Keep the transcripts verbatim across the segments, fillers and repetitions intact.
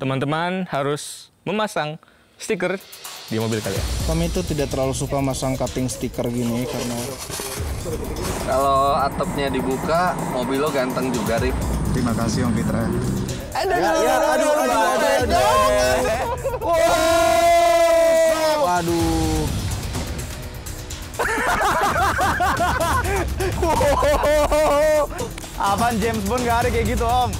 Teman-teman harus memasang stiker di mobil kalian. Kami itu tidak terlalu suka masang cutting stiker gini karena kalau atapnya dibuka, mobil lo ganteng juga, Rip. Terima kasih, Om Fitra. Aduh, ya, ya, aduh, aduh, aduh, aduh, aduh. Wow. Waduh. Apaan James Bond gak ada kayak gitu, Om?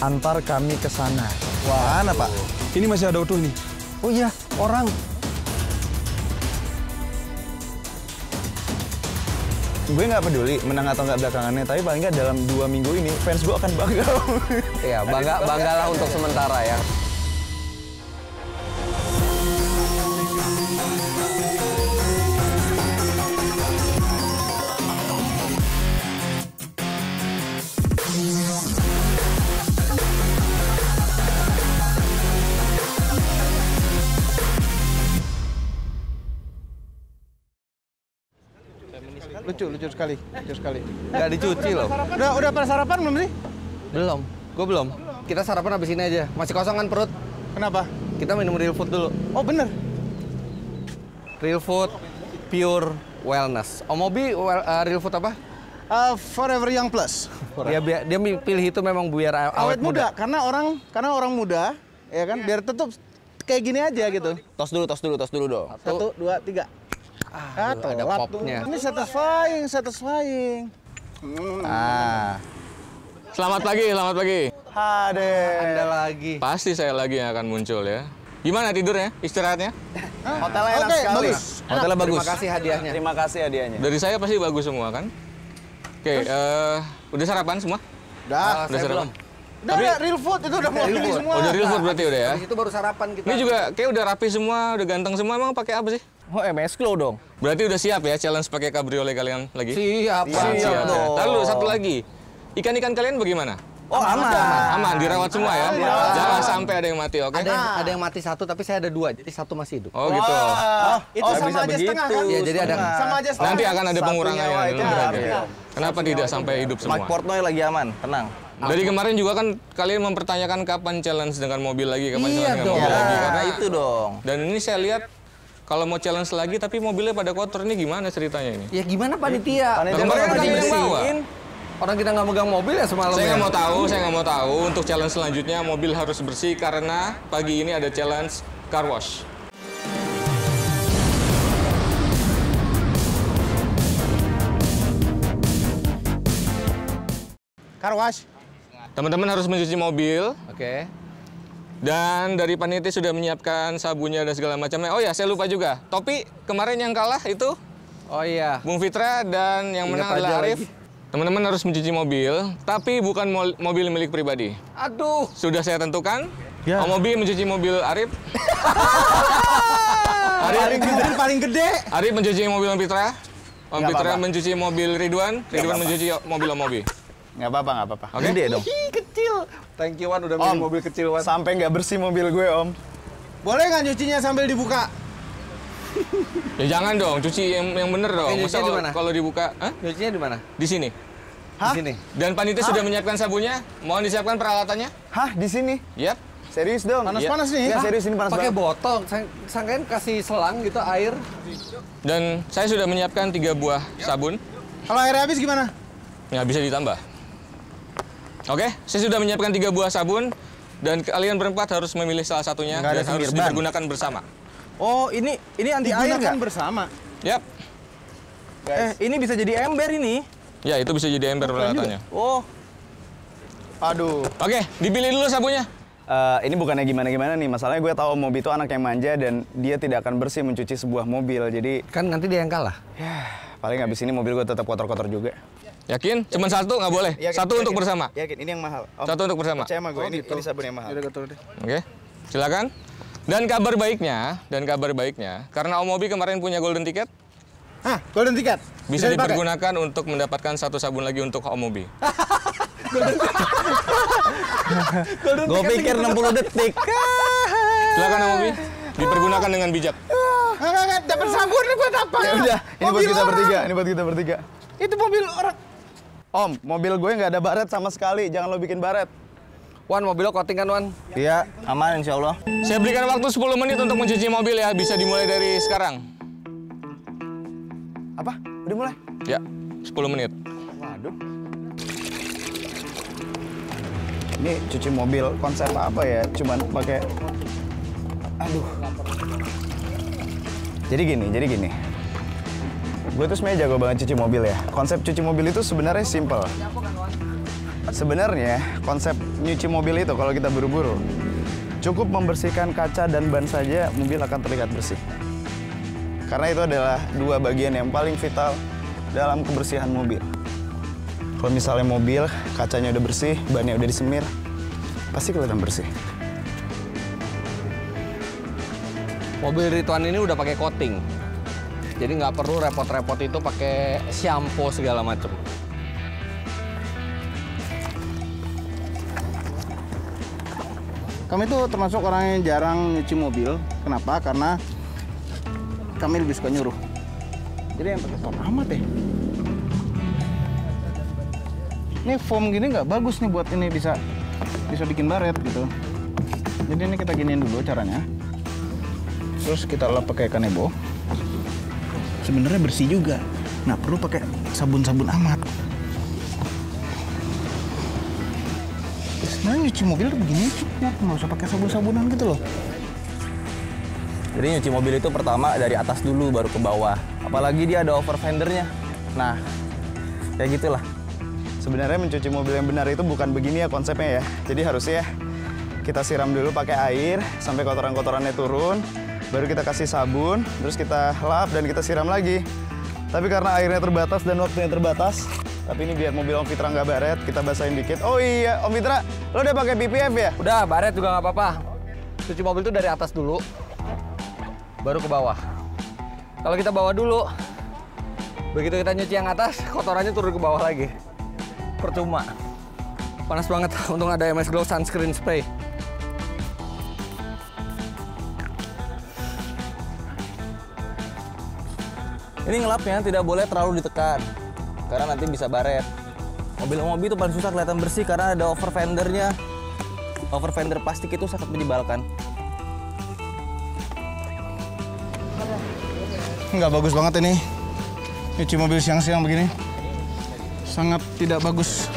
Antar kami ke sana. Wah, mana, Pak? Ini masih ada utuh nih. Oh iya, orang. Gue nggak peduli menang atau nggak belakangannya, tapi paling nggak dalam dua minggu ini fans gue akan bangga. Iya, bangga, banggalah untuk sementara ya. Lucu, lucu sekali, lucu sekali. Nggak dicuci loh. Udah, udah pada sarapan belum sih? Belum, gue belum. Kita sarapan abis ini aja. Masih kosong kan perut? Kenapa? Kita minum real food dulu. Oh bener. Real food, pure wellness. Om Mobi, well, uh, real food apa? Uh, Forever Young Plus. Dia, dia pilih itu memang biar awet, awet muda. muda. Karena orang, karena orang muda, ya kan, yeah. biar tetap kayak gini aja gitu. Tos dulu, tos dulu, tos dulu dong. Satu, dua, tiga. Ah, tuh, ada popnya. Ini satisfying, satisfying. Hmm. Ah. Selamat pagi, selamat pagi. Hade. Anda lagi. Pasti saya lagi yang akan muncul ya. Gimana tidurnya, istirahatnya? Hotelnya enak okay, sekali. Bagus. Hotelnya bagus. Terima kasih hadiahnya. Terima kasih hadiahnya. Dari saya pasti bagus semua kan? Oke, okay, uh, udah sarapan semua? Udah, uh, udah sarapan. Belum. Udah, tapi, real food itu udah mau pilih semua. Udah real food berarti udah ya. Itu baru sarapan kita. Ini juga kayak udah rapi semua, udah ganteng semua. Emang pakai apa sih? Oh, M S Glow dong. Berarti udah siap ya challenge pakai cabriolet kalian lagi? Siap, siap, siap, siap dong. Ya. Lalu satu lagi. Ikan-ikan kalian bagaimana? Oh, aman. Aman, aman. Dirawat semua ya. Aman. Jangan sampai ada yang mati, oke? Okay? Ada, nah. ada yang mati satu, tapi saya ada dua. Jadi satu masih hidup. Oh, gitu. Oh, oh, itu oh, sama aja setengah kan? Ya, jadi ada. Sama aja setengah. Nanti akan ada pengurangan ya. Kenapa tidak sampai hidup semua? Mike Portnoy lagi aman, tenang. Dari kemarin juga kan kalian mempertanyakan kapan challenge dengan mobil lagi, kapan iya challenge dong. dengan mobil lagi. Karena itu dong. Dan ini saya lihat kalau mau challenge lagi tapi mobilnya pada kotor, ini gimana ceritanya ini? Ya gimana panitia? Nah, kemarin kan kalian yang bawa. Orang kita nggak megang mobil ya semalam. Saya nggak mau tahu, saya nggak mau tahu. Untuk challenge selanjutnya mobil harus bersih karena pagi ini ada challenge car wash. Car wash. Teman-teman harus mencuci mobil. Oke. Okay. Dan dari panitia sudah menyiapkan sabunnya dan segala macamnya. Oh ya, saya lupa juga. Topi kemarin yang kalah itu. Oh iya. Bung Fitra dan yang Ingat menang adalah Arief. Teman-teman harus mencuci mobil, tapi bukan mobil milik pribadi. Aduh. Sudah saya tentukan. Ya. Om Mobi mencuci mobil Arief. Arief paling gede, paling gede. Arief mencuci mobil Om Fitra. Om Gak Fitra apa -apa. mencuci mobil Ridwan. Ridwan apa -apa. mencuci mobil Om Mobi. Nggak apa-apa, nggak apa-apa. Oke, okay. dong. Hihi, kecil. Thank you, Wan. Udah minum mobil kecil, Wan. Sampai nggak bersih mobil gue, Om. Boleh nggak cucinya sambil dibuka? Ya jangan dong, cuci yang, yang bener dong. Oke, cucinya di mana? Kalau dibuka, huh? Cucinya di mana? Di sini. Hah? Di sini. Dan panitia sudah menyiapkan sabunnya. Mohon disiapkan peralatannya. Hah, di sini? Yap. Serius dong? Panas-panas yep. nih? Nggak, serius ini panas banget. Pakai botol. Sangkain kasih selang gitu, air. Dan saya sudah menyiapkan tiga buah sabun. Kalau airnya habis gimana? Nggak bisa ditambah. Oke, saya sudah menyiapkan tiga buah sabun dan kalian berempat harus memilih salah satunya dan harus digunakan bersama. Oh, ini ini anti air nggak? Bersama. Yap. Guys. Eh, ini bisa jadi ember ini. Ya, itu bisa jadi ember peralatannya. Oh. Aduh. Oke, dipilih dulu sabunnya. Uh, ini bukannya gimana-gimana nih, masalahnya gue tahu Mobi itu anak yang manja dan dia tidak akan bersih mencuci sebuah mobil. Jadi kan nanti dia yang kalah. Ya, paling habis ini mobil gue tetap kotor-kotor juga. Yakin? Cuman yakin. satu nggak boleh? Yakin. Satu yakin. untuk bersama? Yakin, ini yang mahal. Om, satu untuk bersama? Percaya sama gue, oh, ini, gitu. ini sabun yang mahal. Oke, okay. silakan. Dan kabar baiknya, dan kabar baiknya, karena Om Mobi kemarin punya golden ticket. Hah, golden ticket? Bisa, bisa dipergunakan dipakai? Untuk mendapatkan satu sabun lagi untuk Om Mobi. Gue pikir enam puluh detik. Silakan Om Mobi. Dipergunakan dengan bijak. Dapat sabun ini buat apa? Ya udah, ini buat kita bertiga, ini buat kita bertiga. Itu mobil orang. Om, mobil gue nggak ada baret sama sekali, jangan lo bikin baret. Wan, mobil lo koting kan, Wan? Iya, aman insya Allah. Saya berikan waktu sepuluh menit untuk mencuci mobil ya, bisa dimulai dari sekarang. Apa? Udah mulai? Ya, sepuluh menit. Waduh. Ini cuci mobil, konsep apa ya? Cuman pakai... Aduh. Jadi gini, jadi gini. Gue tuh sebenarnya jago banget cuci mobil ya. Konsep cuci mobil itu sebenarnya simple. Sebenarnya konsep nyuci mobil itu kalau kita buru-buru, cukup membersihkan kaca dan ban saja, mobil akan terlihat bersih. Karena itu adalah dua bagian yang paling vital dalam kebersihan mobil. Kalau misalnya mobil, kacanya udah bersih, bannya udah disemir, pasti kelihatan bersih. Mobil Ridwan ini udah pakai coating, jadi nggak perlu repot-repot itu pakai shampoo segala macam. Kami itu termasuk orang yang jarang nyuci mobil. Kenapa? Karena kami lebih suka nyuruh. Jadi yang pakai foam amat deh. Ini foam gini nggak bagus nih buat ini bisa bisa bikin baret gitu. Jadi ini kita giniin dulu caranya. Terus kita lap pakai kanebo. Sebenarnya bersih juga. Nggak perlu pakai sabun-sabun amat. Sebenarnya nyuci mobil begini cukup, nggak usah pakai sabun-sabunan gitu loh. Jadi nyuci mobil itu pertama dari atas dulu baru ke bawah. Apalagi dia ada over fendernya. Nah, ya gitulah. Sebenarnya mencuci mobil yang benar itu bukan begini ya konsepnya ya. Jadi harusnya kita siram dulu pakai air sampai kotoran-kotorannya turun. Baru kita kasih sabun, terus kita lap dan kita siram lagi. Tapi karena airnya terbatas dan waktunya terbatas, tapi ini biar mobil Om Fitra nggak baret, kita basahin dikit. Oh iya, Om Fitra, lo udah pakai P P F ya? Udah, baret juga nggak apa-apa. Cuci mobil tuh dari atas dulu, baru ke bawah. Kalau kita bawa dulu, begitu kita nyuci yang atas, kotorannya turun ke bawah lagi. Percuma. Panas banget, untung ada M S Glow Sunscreen Spray. Ini ngelapnya tidak boleh terlalu ditekan, karena nanti bisa baret. Mobil Om Mobi itu paling susah kelihatan bersih karena ada over fendernya. Over fender plastik itu sangat menyebalkan. Nggak bagus banget ini, nyuci mobil siang-siang begini. Sangat tidak bagus.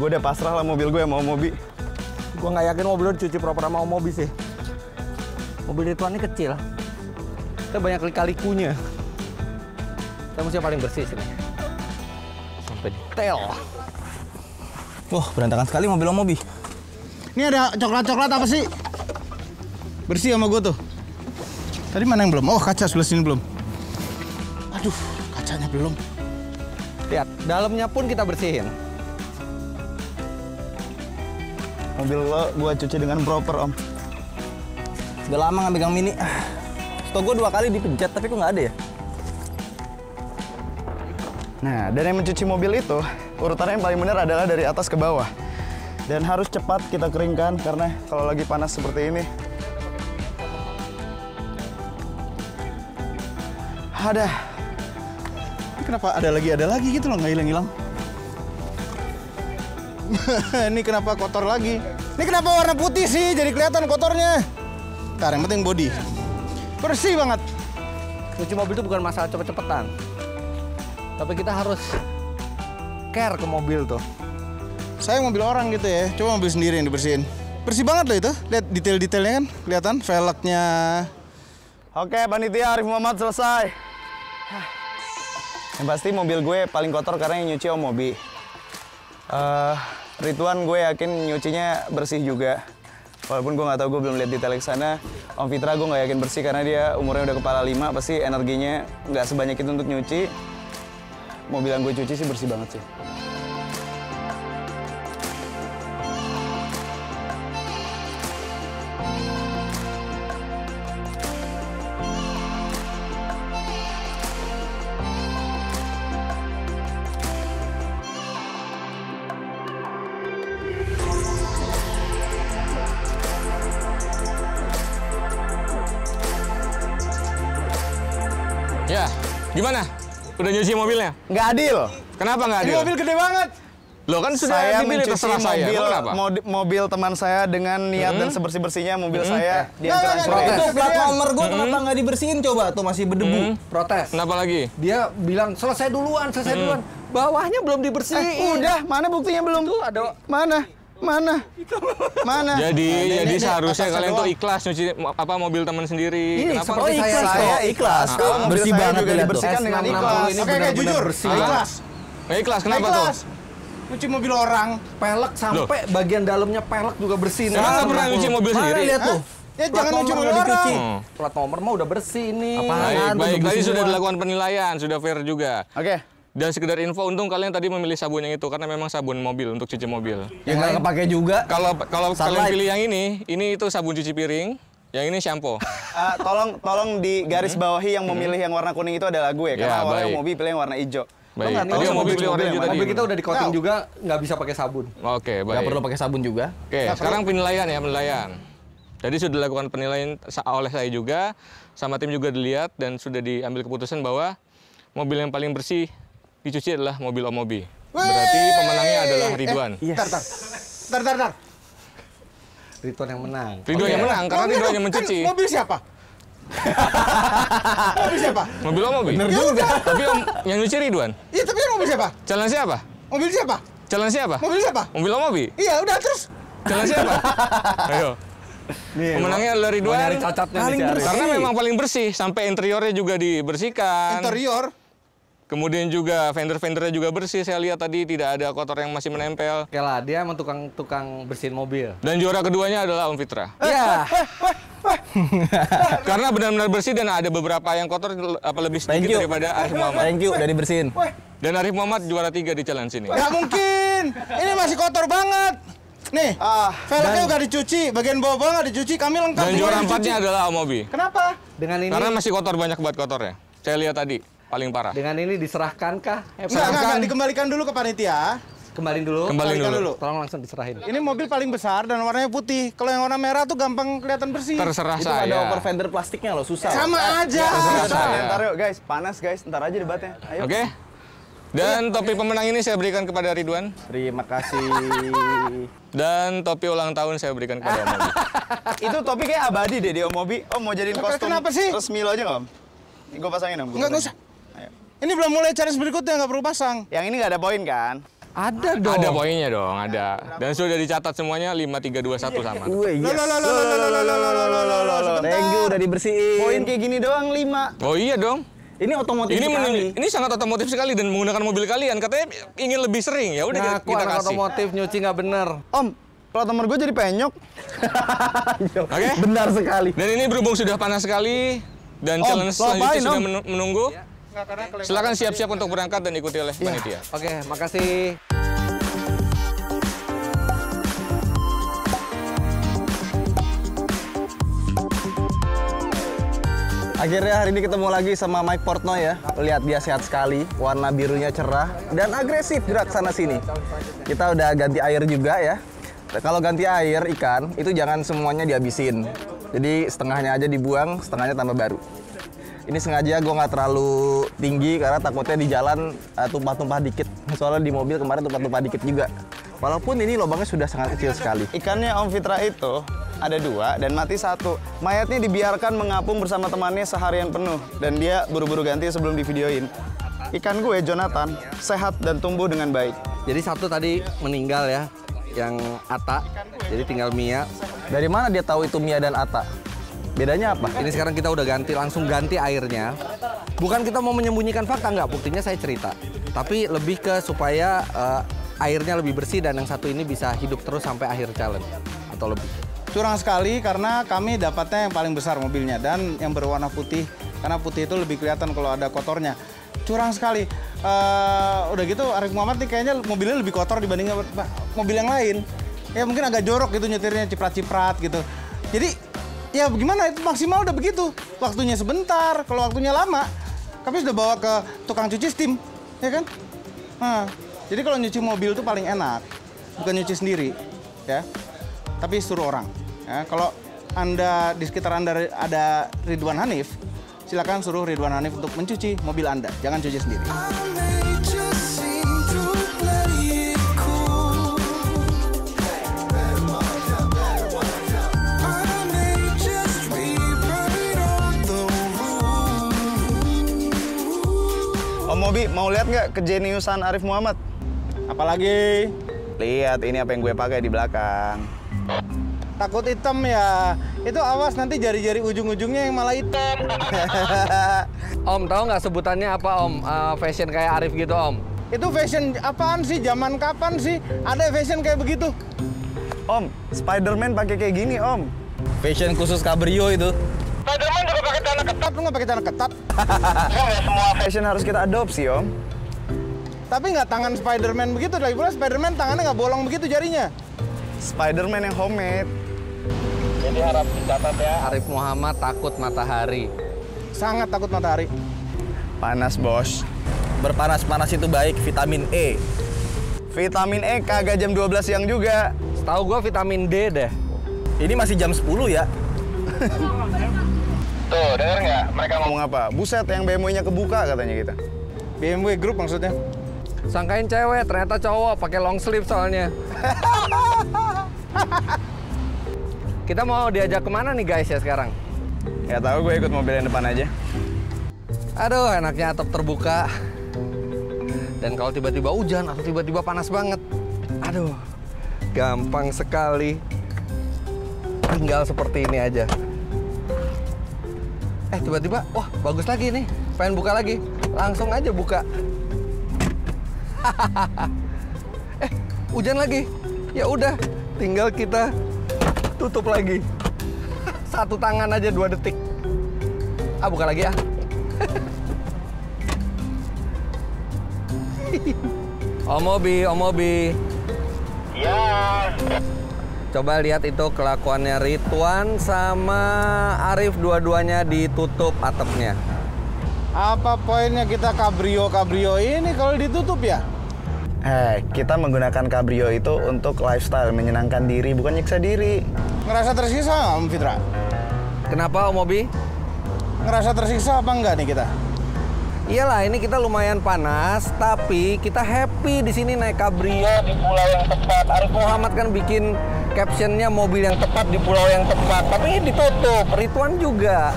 Gue udah pasrah lah mobil gue sama Om Mobi. Gue nggak yakin mobil lo dicuci proper sama Om Mobi sih. Mobil Ridwan ini kecil, kita banyak lika-likunya. Kita mesti paling bersih sini. Sampai detail. Wah, berantakan sekali mobil Om Mobi. Ini ada coklat-coklat apa sih? Bersih sama gue tuh. Tadi mana yang belum? Oh, kaca sebelah sini belum. Aduh, kacanya belum. Lihat, dalamnya pun kita bersihin. Mobil lo gue cuci dengan proper, Om. Udah lama nggak pegang Mini. Setelah gue dua kali dipencet, tapi kok nggak ada ya? Nah, dan yang mencuci mobil itu, urutannya yang paling benar adalah dari atas ke bawah. Dan harus cepat kita keringkan, karena kalau lagi panas seperti ini. Ada. Ini kenapa ada lagi, ada lagi gitu loh, nggak hilang-hilang. Ini kenapa kotor lagi? Ini kenapa warna putih sih, jadi kelihatan kotornya. Ntar, yang penting body. Bersih banget. Cuci mobil itu bukan masalah cepet-cepetan. Tapi kita harus care ke mobil tuh. Saya mobil orang gitu ya, coba mobil sendiri yang dibersihin. Bersih banget loh itu, lihat detail-detailnya kan, kelihatan velgnya. Oke, panitia Arief Muhammad selesai. Yang pasti mobil gue paling kotor karena yang nyuci Om Mobi. Uh, Ridwan gue yakin nyucinya bersih juga. Walaupun gue nggak tahu, gue belum lihat detail ke sana. Om Fitra gue nggak yakin bersih karena dia umurnya udah kepala lima, pasti energinya nggak sebanyak itu untuk nyuci. Mobil yang gue cuci sih bersih banget sih. Ya, gimana? Udah nyuci mobilnya? Nggak adil. Kenapa nggak adil? Ini mobil gede banget. Loh kan sudah saya dipilih, mencuci mobil, saya. Mobil, mobil teman saya dengan niat hmm? dan sebersih-bersihnya mobil hmm? saya eh. diancur-ancur. Itu plat nomor gue hmm? kenapa nggak dibersihin coba? Tuh masih berdebu. Hmm? Protes. Kenapa lagi? Dia bilang selesai duluan, selesai hmm. duluan. Bawahnya belum dibersihin. Eh, udah, mana buktinya belum? Tuh ada mana? Mana? Mana? Jadi nah, jadi seharusnya kalian doang. tuh ikhlas nyuci apa mobil teman sendiri. Ini, kenapa? Oh, ikhlas. Saya ikhlas. Kok ah, bersih banget juga dibersihkan dengan ikhlas. Oke, kayak jujur. Ikhlas. Ikhlas kenapa tuh? Cuci mobil orang, pelek sampai Loh. bagian dalamnya pelek juga bersih. Emang nggak pernah cuci mobil sendiri? Lihat tuh. Ya plat jangan cuci mobil orang. Hmm. Plat nomor mah udah bersih nih. Apaan? Baik, tadi sudah dilakukan penilaian, sudah fair juga. Oke. Okay. Dan sekedar info, untung kalian tadi memilih sabun yang itu karena memang sabun mobil untuk cuci mobil. Yang nggak kepake juga. Kalau kalau kalian pilih yang ini, ini itu sabun cuci piring. Yang ini shampoo. Uh, tolong tolong di garis bawahi yang memilih yang warna kuning itu adalah gue. Karena ya, awalnya mobil pilih yang warna hijau. Baik, nggak tadi mobil, mobil, mobil, mobil, mobil kita udah di coating no. juga, nggak bisa pakai sabun. Oke, okay, baik. Nggak perlu pakai sabun juga. Oke, okay, sekarang penilaian ya, penilaian. Jadi sudah dilakukan penilaian oleh saya juga, sama tim juga dilihat, dan sudah diambil keputusan bahwa mobil yang paling bersih dicuci adalah mobil Om Mobi. Berarti pemenangnya adalah Ridwan. Eh, yes. Tar, tar, tar, tar, tar. Ridwan yang menang. Ridwan okay. yang menang, karena Ridwan yang mencuci. Kan mobil siapa? Mobil siapa? Mobil Om Mobi. Bener juga. Tapi om, yang nyuci Ridwan. Iya, tapi yang mobil siapa? Calon siapa? Mobil siapa? Calon siapa? Mobil siapa? Mobil Om Mobi. Iya, udah terus. Calon siapa? Ayo. Nih, pemenangnya adalah Ridwan. Paling bersih. Karena memang paling bersih, sampai interiornya juga dibersihkan. Interior. Kemudian juga fender-fendernya juga bersih. Saya lihat tadi tidak ada kotor yang masih menempel. Oke lah, dia emang tukang-tukang bersihin mobil. Dan juara keduanya adalah Om Fitra. Iya. Karena benar-benar bersih dan ada beberapa yang kotor apa lebih sedikit daripada Arief Muhammad. Thank you, udah dibersihin. Dan Arief Muhammad juara tiga di challenge ini. Gak mungkin. Ini masih kotor banget. Nih, ah, velgnya nggak dicuci, bagian bawah-bawah nggak dicuci, kami lengkap. Dan juara empatnya adalah Om Mobi. Kenapa? Dengan ini. Karena masih kotor banyak buat kotornya. Saya lihat tadi. Paling parah. Dengan ini diserahkan kah? Eh, enggak, enggak, enggak, dikembalikan dulu ke panitia. Kembalin dulu. Kembalin dulu. dulu. Tolong langsung diserahin. Ini mobil paling besar dan warnanya putih. Kalau yang warna merah tuh gampang kelihatan bersih. Terserah itu saya. Itu ada over fender plastiknya loh, susah. Sama loh. aja. Terserah saya. Ntar yuk guys, panas guys, ntar aja debatnya. Ayo. Oke. Okay. Dan topi pemenang ini saya berikan kepada Ridwan. Terima kasih. Dan topi ulang tahun saya berikan kepada Om Mobi. Itu topi kayak abadi deh di Om Mobi. Om mau jadiin kostum. Kenapa sih? Resmi lo aja nggak, Om? Gue pasangin, Om. Enggak, enggak usah. Ini belum mulai challenge berikutnya, nggak perlu pasang. Yang ini nggak ada poin kan? Ada dong. Ada poinnya dong, ada. Dan sudah dicatat semuanya lima, tiga, dua, satu sama. Wih, yes. Thank you, udah dibersihin. Poin kayak gini doang, lima. Oh iya dong. Ini otomotif ini sekali. Ini sangat otomotif sekali dan menggunakan mobil kalian. Katanya ingin lebih sering, ya udah nah, kita, kita kasih. Otomotif, nyuci nggak bener. Om, plat nomor gue jadi penyok. Oke? Okay. Benar sekali. Dan ini berhubung sudah panas sekali. Dan om, challenge selanjutnya sudah om. menunggu. Ya. Silakan siap-siap untuk berangkat dan ikuti oleh panitia. Ya. Oke, makasih. Akhirnya hari ini ketemu lagi sama Mike Portnoy ya. Lihat dia sehat sekali, warna birunya cerah dan agresif gerak sana-sini. Kita udah ganti air juga ya. Kalau ganti air ikan, itu jangan semuanya dihabisin. Jadi setengahnya aja dibuang, setengahnya tambah baru. Ini sengaja gue nggak terlalu tinggi karena takutnya di jalan tumpah-tumpah uh, dikit. Soalnya di mobil kemarin tumpah-tumpah dikit juga. Walaupun ini lubangnya sudah sangat kecil sekali. Ikannya Om Fitra itu ada dua dan mati satu. Mayatnya dibiarkan mengapung bersama temannya seharian penuh. Dan dia buru-buru ganti sebelum divideoin. Ikan gue, Jonathan, sehat dan tumbuh dengan baik. Jadi satu tadi meninggal ya, yang Atta. Jadi tinggal Mia. Dari mana dia tahu itu Mia dan Atta? Bedanya apa? Ini sekarang kita udah ganti, langsung ganti airnya. Bukan kita mau menyembunyikan fakta, nggak. Buktinya saya cerita. Tapi lebih ke supaya uh, airnya lebih bersih dan yang satu ini bisa hidup terus sampai akhir challenge. Atau lebih. Curang sekali karena kami dapatnya yang paling besar mobilnya. Dan yang berwarna putih. Karena putih itu lebih kelihatan kalau ada kotornya. Curang sekali. Uh, udah gitu Arief Muhammad nih kayaknya mobilnya lebih kotor dibanding mobil yang lain. Ya mungkin agak jorok gitu nyetirnya, ciprat-ciprat gitu. Jadi... ya gimana itu maksimal udah begitu. Waktunya sebentar, kalau waktunya lama, kami sudah bawa ke tukang cuci steam, ya kan? Nah, jadi kalau nyuci mobil itu paling enak, bukan nyuci sendiri, ya. Tapi suruh orang. Ya, kalau Anda di sekitar Anda ada Ridwan Hanif, silakan suruh Ridwan Hanif untuk mencuci mobil Anda. Jangan cuci sendiri. Om Mobi, mau lihat nggak kejeniusan Arief Muhammad? Apalagi? Lihat, ini apa yang gue pakai di belakang. Takut hitam ya? Itu awas nanti jari-jari ujung-ujungnya yang malah hitam. Om, tahu nggak sebutannya apa, Om? Uh, fashion kayak Arief gitu, Om? Itu fashion apaan sih? Zaman kapan sih ada fashion kayak begitu? Om, Spider-Man pakai kayak gini, Om. Fashion khusus Cabrio itu. Spiderman juga pakai celana ketat, lu nggak pakai celana ketat? Nggak semua fashion harus kita adopsi, Om. Tapi nggak tangan Spiderman begitu, lagi pula Spiderman tangannya nggak bolong begitu jarinya. Spiderman yang homemade. Jadi harap dicatat ya. Arief Muhammad takut matahari. Sangat takut matahari. Panas, Bos. Berpanas-panas itu baik, vitamin E. Vitamin E kagak jam dua belas siang juga. Setahu gua vitamin D deh. Ini masih jam sepuluh ya. Tuh, denger nggak? Mereka ngomong apa? Buset, yang B M W-nya kebuka katanya kita. B M W Group maksudnya? Sangkain cewek, ternyata cowok. Pakai long sleeve soalnya. Kita mau diajak kemana nih guys ya sekarang? Ya tahu, gue ikut mobil yang depan aja. Aduh, enaknya atap terbuka. Dan kalau tiba-tiba hujan atau tiba-tiba panas banget, aduh, gampang sekali. Tinggal seperti ini aja. Eh, tiba-tiba, wah bagus lagi nih, pengen buka lagi, langsung aja buka. Eh, hujan lagi, ya udah, tinggal kita tutup lagi. Satu tangan aja dua detik. Ah, buka lagi ah. Om Mobi, Om Mobi. Ya. Coba lihat itu kelakuannya Ridwan sama Arief, dua-duanya ditutup atapnya. Apa poinnya kita cabrio-cabrio ini kalau ditutup ya? Eh, kita menggunakan cabrio itu untuk lifestyle, menyenangkan diri, bukan nyiksa diri. Ngerasa tersiksa nggak, Om Fitra? Kenapa, Om Mobi? Ngerasa tersiksa apa enggak nih kita? Iyalah, ini kita lumayan panas, tapi kita happy di sini naik cabrio di pulau yang tepat. Arief Muhammad kan bikin captionnya mobil yang tepat di pulau yang tepat, tapi ini ditutup. Ridwan juga.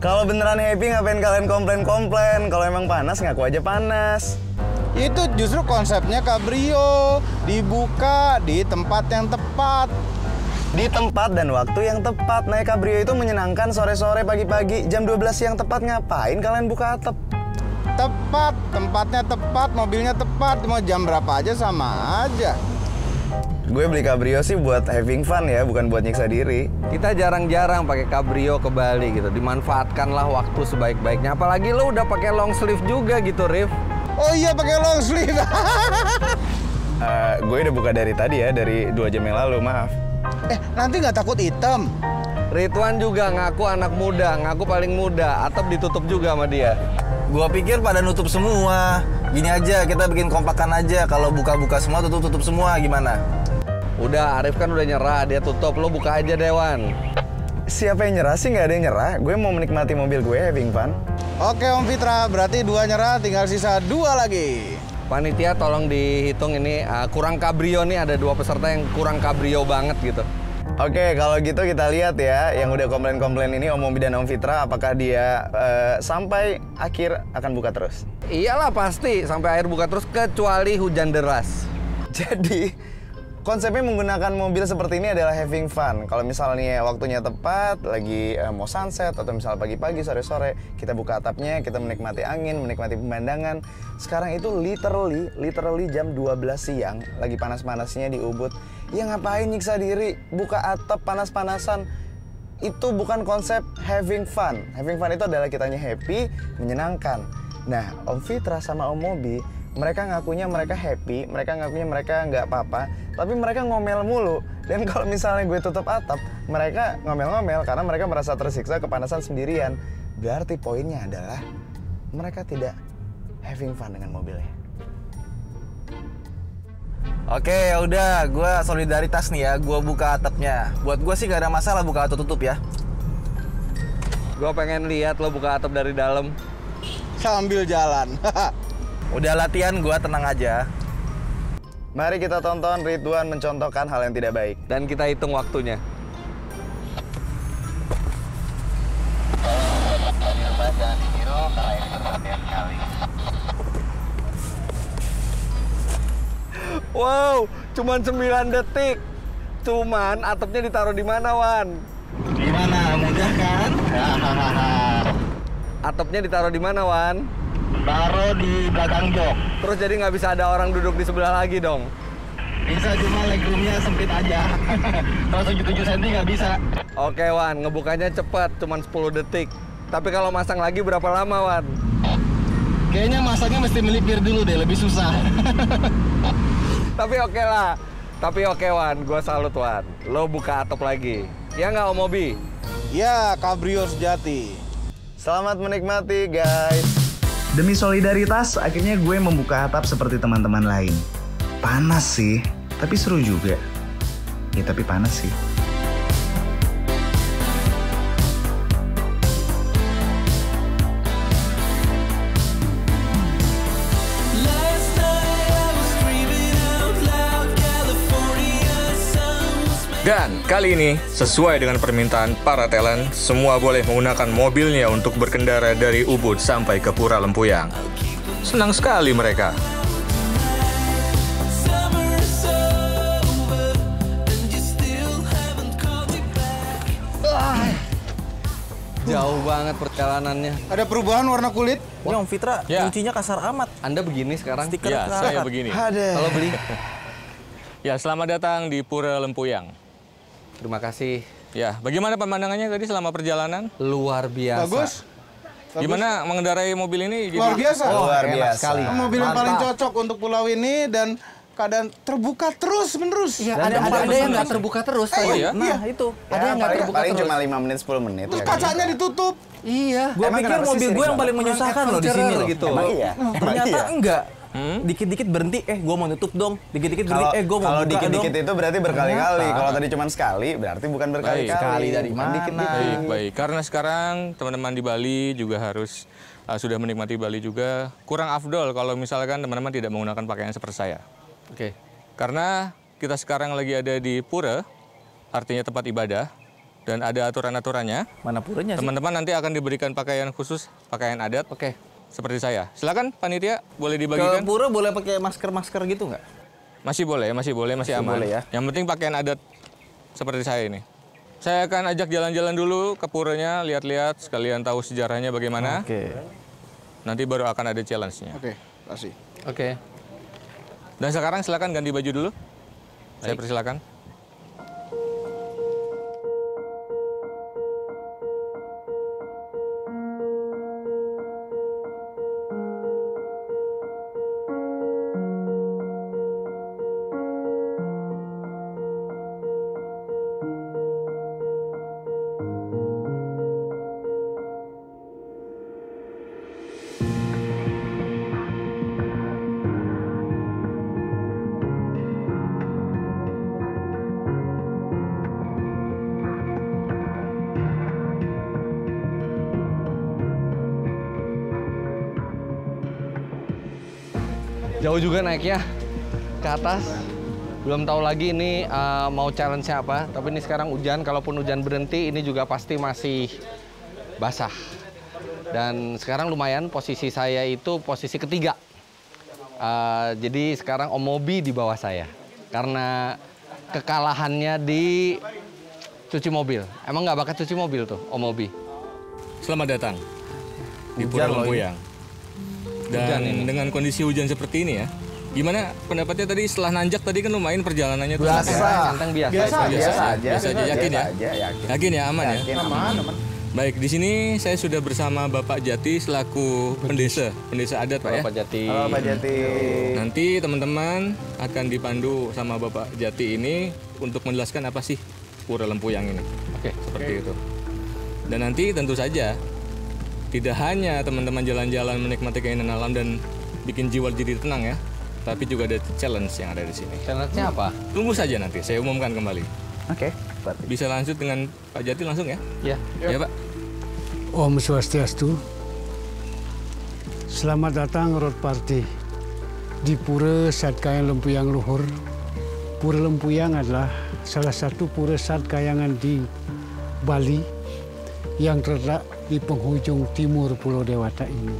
Kalau beneran happy ngapain kalian komplain-komplain? Kalau emang panas ngaku aja panas. Itu justru konsepnya cabrio, dibuka di tempat yang tepat. Di tempat dan waktu yang tepat. Naik cabrio itu menyenangkan sore-sore, pagi-pagi. Jam dua belas siang tepat, ngapain kalian buka atap? Tepat, tempatnya tepat, mobilnya tepat. Mau jam berapa aja sama aja. Gue beli cabrio sih buat having fun ya, bukan buat nyiksa diri. Kita jarang-jarang pakai cabrio ke Bali gitu. Dimanfaatkanlah waktu sebaik-baiknya. Apalagi lo udah pakai long sleeve juga gitu, Rif. Oh iya, pakai long sleeve. uh, Gue udah buka dari tadi ya, dari dua jam yang lalu, maaf. Eh, nanti nggak takut hitam? Ridwan juga ngaku anak muda, ngaku paling muda. Atap ditutup juga sama dia. Gua pikir pada nutup semua. Gini aja, kita bikin kompakan aja. Kalau buka-buka semua, tutup-tutup semua, gimana? Udah, Arief kan udah nyerah, dia tutup. Lo buka aja, Dewan. Siapa yang nyerah sih? Nggak ada yang nyerah. Gue mau menikmati mobil gue, having fun. Oke, Om Fitra. Berarti dua nyerah, tinggal sisa dua lagi. Panitia tolong dihitung ini uh, kurang cabrio nih, ada dua peserta yang kurang cabrio banget gitu. Oke, kalau gitu kita lihat ya yang udah komplain-komplain ini, Om Mobi dan Om Fitra, apakah dia uh, sampai akhir akan buka terus? Iyalah pasti sampai akhir buka terus, kecuali hujan deras. Jadi konsepnya menggunakan mobil seperti ini adalah having fun. Kalau misalnya waktunya tepat, lagi uh, mau sunset atau misal pagi-pagi, sore-sore, kita buka atapnya, kita menikmati angin, menikmati pemandangan. Sekarang itu literally, literally jam dua belas siang, lagi panas-panasnya di Ubud. Ya ngapain nyiksa diri, buka atap panas-panasan. Itu bukan konsep having fun. Having fun itu adalah kitanya happy, menyenangkan. Nah, Om Fitra sama Om Mobi, mereka ngakunya mereka happy, mereka ngakunya mereka nggak apa-apa, tapi mereka ngomel mulu. Dan kalau misalnya gue tutup atap, mereka ngomel-ngomel karena mereka merasa tersiksa kepanasan sendirian. Berarti poinnya adalah mereka tidak having fun dengan mobilnya. Oke, udah, gue solidaritas nih ya, gue buka atapnya. Buat gue sih nggak ada masalah buka atau tutup ya. Gue pengen lihat lo buka atap dari dalam. Sambil jalan. Udah latihan, gue tenang aja. Mari kita tonton Ridwan mencontohkan hal yang tidak baik. Dan kita hitung waktunya. Wow, cuman sembilan detik. Cuman atapnya ditaruh di mana, Wan? Di mana? Mudah kan? Atapnya ditaruh di mana, Wan? Taruh di belakang jok. Terus jadi nggak bisa ada orang duduk di sebelah lagi dong? Bisa, cuma legroomnya sempit aja. Kalau tujuh puluh tujuh sentimeter nggak bisa. Oke, Wan. Ngebukanya cepat, cuman sepuluh detik. Tapi kalau masang lagi berapa lama, Wan? Kayaknya masaknya mesti melipir dulu deh, lebih susah. Tapi oke okay lah, tapi oke okay, Wan, gue salut Wan. Lo buka atap lagi, ya nggak Om Mobi? Ya, Cabrio sejati. Selamat menikmati guys. Demi solidaritas, akhirnya gue membuka atap seperti teman-teman lain. Panas sih, tapi seru juga. Ya tapi panas sih. Dan kali ini, sesuai dengan permintaan para talent, semua boleh menggunakan mobilnya untuk berkendara dari Ubud sampai ke Pura Lempuyang. Senang sekali mereka. Ah, jauh banget perjalanannya. Ada perubahan warna kulit? Ya, Om Fitra, ya. Kuncinya kasar amat. Anda begini sekarang? Stiker ya, saya begini. Kalau beli. Ya, selamat datang di Pura Lempuyang. Terima kasih. Ya, bagaimana pemandangannya tadi selama perjalanan? Luar biasa. Bagus. Bagus. Gimana mengendarai mobil ini? Luar biasa. Oh, luar biasa. Sekali. Mobil yang paling cocok untuk pulau ini dan keadaan terbuka terus-menerus. Ya, ada, ada, ada yang nggak terbuka terus. Eh, oh iya? Nah, iya. Itu. Ya, ada yang nggak terbuka paling terus. Paling cuma lima menit, sepuluh menit. Terus ya, kacanya ya. Ditutup. Iya. Gue pikir mobil gue yang paling menyusahkan loh di sini. Gitu. Emang iya? Ternyata enggak. Dikit-dikit hmm? berhenti, eh gue mau tutup dong. Dikit-dikit berhenti, eh gue mau Kalau dikit-dikit itu berarti berkali-kali. Kalau tadi cuma sekali, berarti bukan berkali-kali. Sekali dari mana? Dikit-dikit. Baik, baik. Karena sekarang teman-teman di Bali juga harus uh, sudah menikmati Bali juga. Kurang afdol kalau misalkan teman-teman tidak menggunakan pakaian seperti saya. Oke. Okay. Karena kita sekarang lagi ada di Pura, artinya tempat ibadah. Dan ada aturan-aturannya. Mana puranya sih? Teman-teman nanti akan diberikan pakaian khusus, pakaian adat. Oke. Okay. Seperti saya. Silakan panitia, boleh dibagikan. Ke Pura boleh pakai masker-masker gitu nggak? Masih boleh, masih boleh, masih, masih aman. Boleh ya. Yang penting pakaian adat seperti saya ini. Saya akan ajak jalan-jalan dulu ke puranya, lihat-lihat, sekalian tahu sejarahnya bagaimana. Oke. Okay. Nanti baru akan ada challenge-nya. Oke, okay, kasih. Oke. Okay. Dan sekarang silakan ganti baju dulu. Baik. Saya persilakan. Jauh juga naiknya ke atas, belum tahu lagi ini uh, mau challenge siapa. Tapi ini sekarang hujan, kalaupun hujan berhenti ini juga pasti masih basah. Dan sekarang lumayan posisi saya itu posisi ketiga. Uh, jadi sekarang Om Mobi di bawah saya karena kekalahannya di cuci mobil. Emang nggak bakat cuci mobil tuh Om Mobi? Selamat datang di Pura Boyang. Dan ini. Dengan kondisi hujan seperti ini ya, gimana pendapatnya tadi setelah nanjak tadi kan lumayan perjalanannya? Biasa, santai biasa, biasa, biasa, biasa aja, biasa aja, yakin biasa ya, aja, yakin. yakin ya, aman yakin, ya. Aman, aman. Baik, di sini saya sudah bersama Bapak Jati selaku pendesa, pendesa adat Pak ya. Bapak Jati. Halo, Pak Jati. Nanti teman-teman akan dipandu sama Bapak Jati ini untuk menjelaskan apa sih Pura Lempuyang ini. Oke, seperti Oke. itu. Dan nanti tentu saja. Tidak hanya teman-teman jalan-jalan menikmati keindahan alam dan bikin jiwa jadi tenang ya, tapi juga ada challenge yang ada di sini. Challenge-nya apa? Tunggu saja nanti, saya umumkan kembali. Oke. Okay. Bisa lanjut dengan Pak Jati langsung ya? Iya. Ya, Pak. Om Swastiastu. Selamat datang Road Party di Pura Satkayangan Lempuyang Luhur. Pura Lempuyang adalah salah satu Pura Satkayangan di Bali yang terletak di penghujung timur Pulau Dewata ini.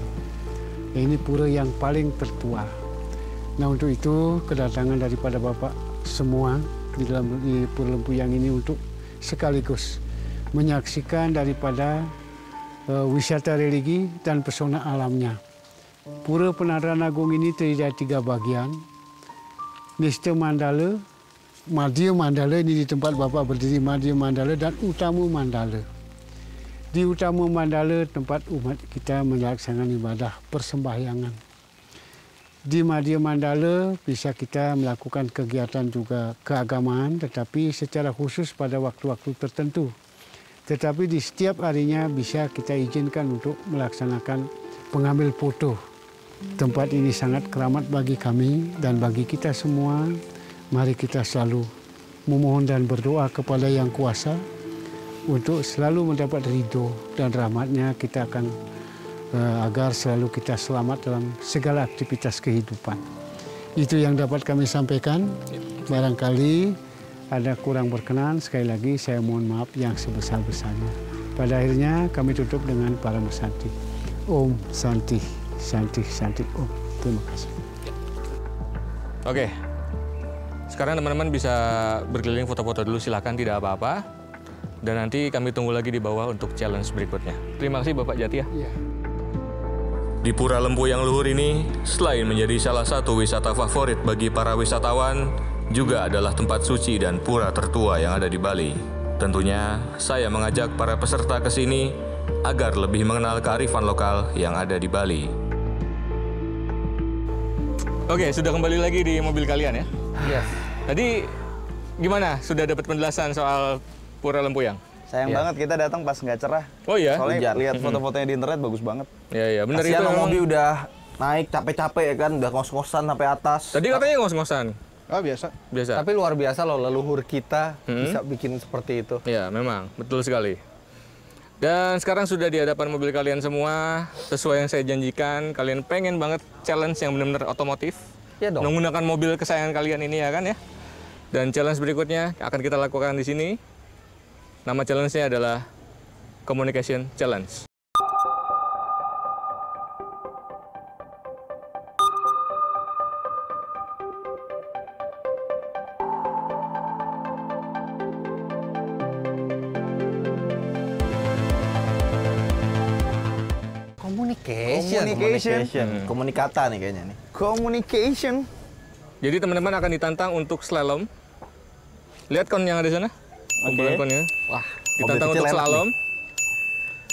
Ini pura yang paling tertua. Nah, untuk itu kedatangan daripada Bapak semua di dalam di Pura Lempuyang ini untuk sekaligus menyaksikan daripada uh, wisata religi dan pesona alamnya. Pura Penadaran Agung ini terdiri dari tiga bagian. Niste Mandala, Madya Mandala, ini di tempat Bapak berdiri, Madya Mandala, dan Utama Mandala. Di Utama Mandala tempat umat kita melaksanakan ibadah persembahyangan. Di Madya Mandala bisa kita melakukan kegiatan juga keagamaan, tetapi secara khusus pada waktu-waktu tertentu. Tetapi di setiap harinya bisa kita izinkan untuk melaksanakan pengambil foto. Tempat ini sangat keramat bagi kami dan bagi kita semua. Mari kita selalu memohon dan berdoa kepada Yang Kuasa untuk selalu mendapat ridho dan rahmatnya. Kita akan uh, agar selalu kita selamat dalam segala aktivitas kehidupan. Itu yang dapat kami sampaikan. Barangkali ada kurang berkenan, sekali lagi saya mohon maaf yang sebesar-besarnya. Pada akhirnya kami tutup dengan para Santi. Om Santi. Santik-santik, oh, terima kasih. Oke, sekarang teman-teman bisa berkeliling foto-foto dulu, silakan, tidak apa-apa. Dan nanti kami tunggu lagi di bawah untuk challenge berikutnya. Terima kasih Bapak Jati ya. Ya. Di Pura Lempuyang Luhur ini, selain menjadi salah satu wisata favorit bagi para wisatawan, juga adalah tempat suci dan pura tertua yang ada di Bali. Tentunya, saya mengajak para peserta ke sini agar lebih mengenal kearifan lokal yang ada di Bali. Oke, sudah kembali lagi di mobil kalian ya? Iya. Tadi gimana? Sudah dapat penjelasan soal Pura Lempuyang? Sayang ya. Banget kita datang pas nggak cerah. Oh iya? Soalnya lihat foto-fotonya di internet bagus banget. Iya, iya. Benar itu. Kasihan Om Mobi udah naik capek-capek ya kan? Udah ngos-ngosan sampai atas. Tadi katanya ngos-ngosan? Oh biasa. Biasa. Tapi luar biasa loh leluhur kita hmm. bisa bikin seperti itu. Iya, memang. Betul sekali. Dan sekarang sudah di hadapan mobil kalian semua, sesuai yang saya janjikan, kalian pengen banget challenge yang benar-benar otomotif. Ya dong. Menggunakan mobil kesayangan kalian ini ya kan ya. Dan challenge berikutnya akan kita lakukan di sini. Nama challenge-nya adalah Communication Challenge. Communication. Hmm. Komunikata nih kayaknya nih. Communication. Jadi teman-teman akan ditantang untuk slalom. Lihat kon yang ada di sana. Kumpulan okay. konnya. Wah, ditantang untuk slalom. Nih.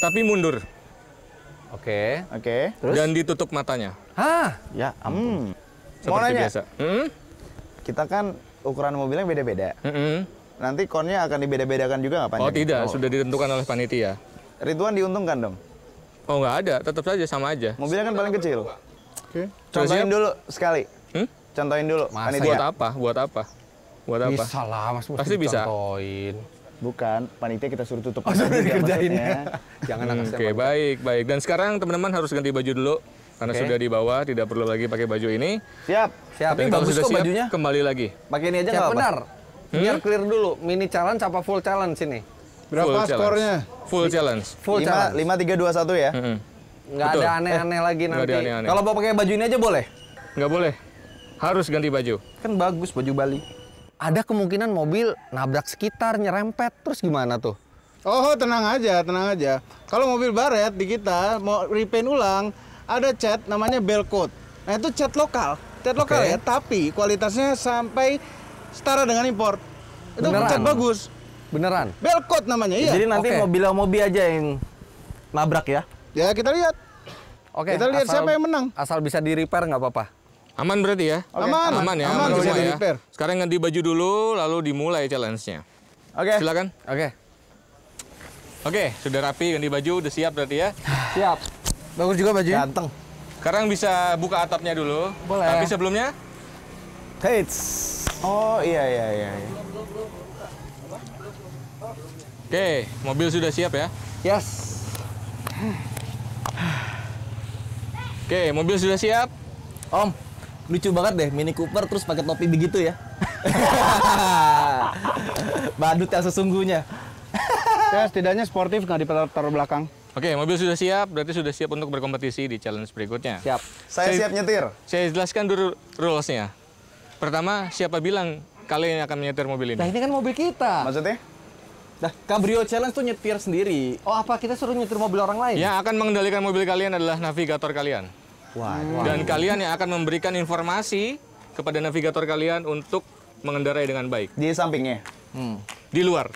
Tapi mundur. Oke. Okay. Oke. Okay. Dan ditutup matanya. Hah? Ya ampun. Hmm. Seperti Monanya. biasa. Hmm? Kita kan ukuran mobilnya beda-beda. Hmm-hmm. Nanti konnya akan dibeda-bedakan juga nggak panjangnya? Oh tidak, oh. sudah ditentukan oleh panitia. Ridwan diuntungkan dong? Oh nggak ada, tetap saja sama aja. Mobilnya kan paling kecil. Oke. Contohin dulu sekali. Hmm? Contohin dulu. Masa buat apa? Buat apa? Buat apa? Bisa lah, Mas. Pasti bisa. Contohin. Bukan, panitia kita suruh tutup. Oh, suruh dikerjain. Jangan hmm, Oke, okay, baik, baik. Dan sekarang teman-teman harus ganti baju dulu karena okay. sudah di bawah, tidak perlu lagi pakai baju ini. Siap. Siap. Tapi bagus kok bajunya. Kembali lagi. Pakai ini aja nggak apa-apa. Benar. Hmm? Biar clear dulu. Mini challenge apa full challenge ini? Berapa skornya? Full challenge. Full challenge. lima, tiga, dua, satu ya. Mm-hmm. Nggak Betul. ada aneh-aneh eh, lagi nanti. Aneh-aneh. Kalau mau pakai baju ini aja boleh? Nggak boleh. Harus ganti baju. Kan bagus baju Bali. Ada kemungkinan mobil nabrak sekitar, nyerempet, terus gimana tuh? Oh tenang aja, tenang aja. Kalau mobil baret di kita mau repaint ulang, ada cat namanya Belkot. Nah itu cat lokal, cat lokal okay. ya. Tapi kualitasnya sampai setara dengan impor. Itu Beneran. cat bagus. Beneran? Belkot namanya, iya. Jadi nanti okay. mobil-mobil aja yang nabrak ya? Ya, kita lihat. Oke. Okay. Kita lihat asal, siapa yang menang. Asal bisa di-repair nggak apa-apa? Aman berarti ya? Okay. Aman. Aman ya? Aman, aman bisa ya. Di-repair. Sekarang ganti baju dulu, lalu dimulai challenge-nya. Oke. Okay. Silakan. Oke. Okay. Oke, okay, sudah rapi, ganti baju, udah siap berarti ya? Siap. Bagus juga bajunya. Ganteng. Sekarang bisa buka atapnya dulu. Boleh. Tapi sebelumnya? Hits. Oh, iya, iya, iya. Oke, mobil sudah siap ya? Yes. Oke, mobil sudah siap. Om, lucu banget deh Mini Cooper terus pakai topi begitu ya. Badut yang sesungguhnya. Ya, setidaknya sportif, nggak ditaruh belakang. Oke, mobil sudah siap, berarti sudah siap untuk berkompetisi di challenge berikutnya. Siap. Saya, saya siap nyetir. Saya jelaskan dulu rules-nya. Pertama, siapa bilang kalian akan menyetir mobil ini? Nah, ini kan mobil kita. Maksudnya? Nah, Cabrio Challenge tuh nyetir sendiri. Oh, apa kita suruh nyetir mobil orang lain? Yang akan mengendalikan mobil kalian adalah navigator kalian. Waduh. Dan kalian yang akan memberikan informasi kepada navigator kalian untuk mengendarai dengan baik. Di sampingnya? Hmm. Di luar.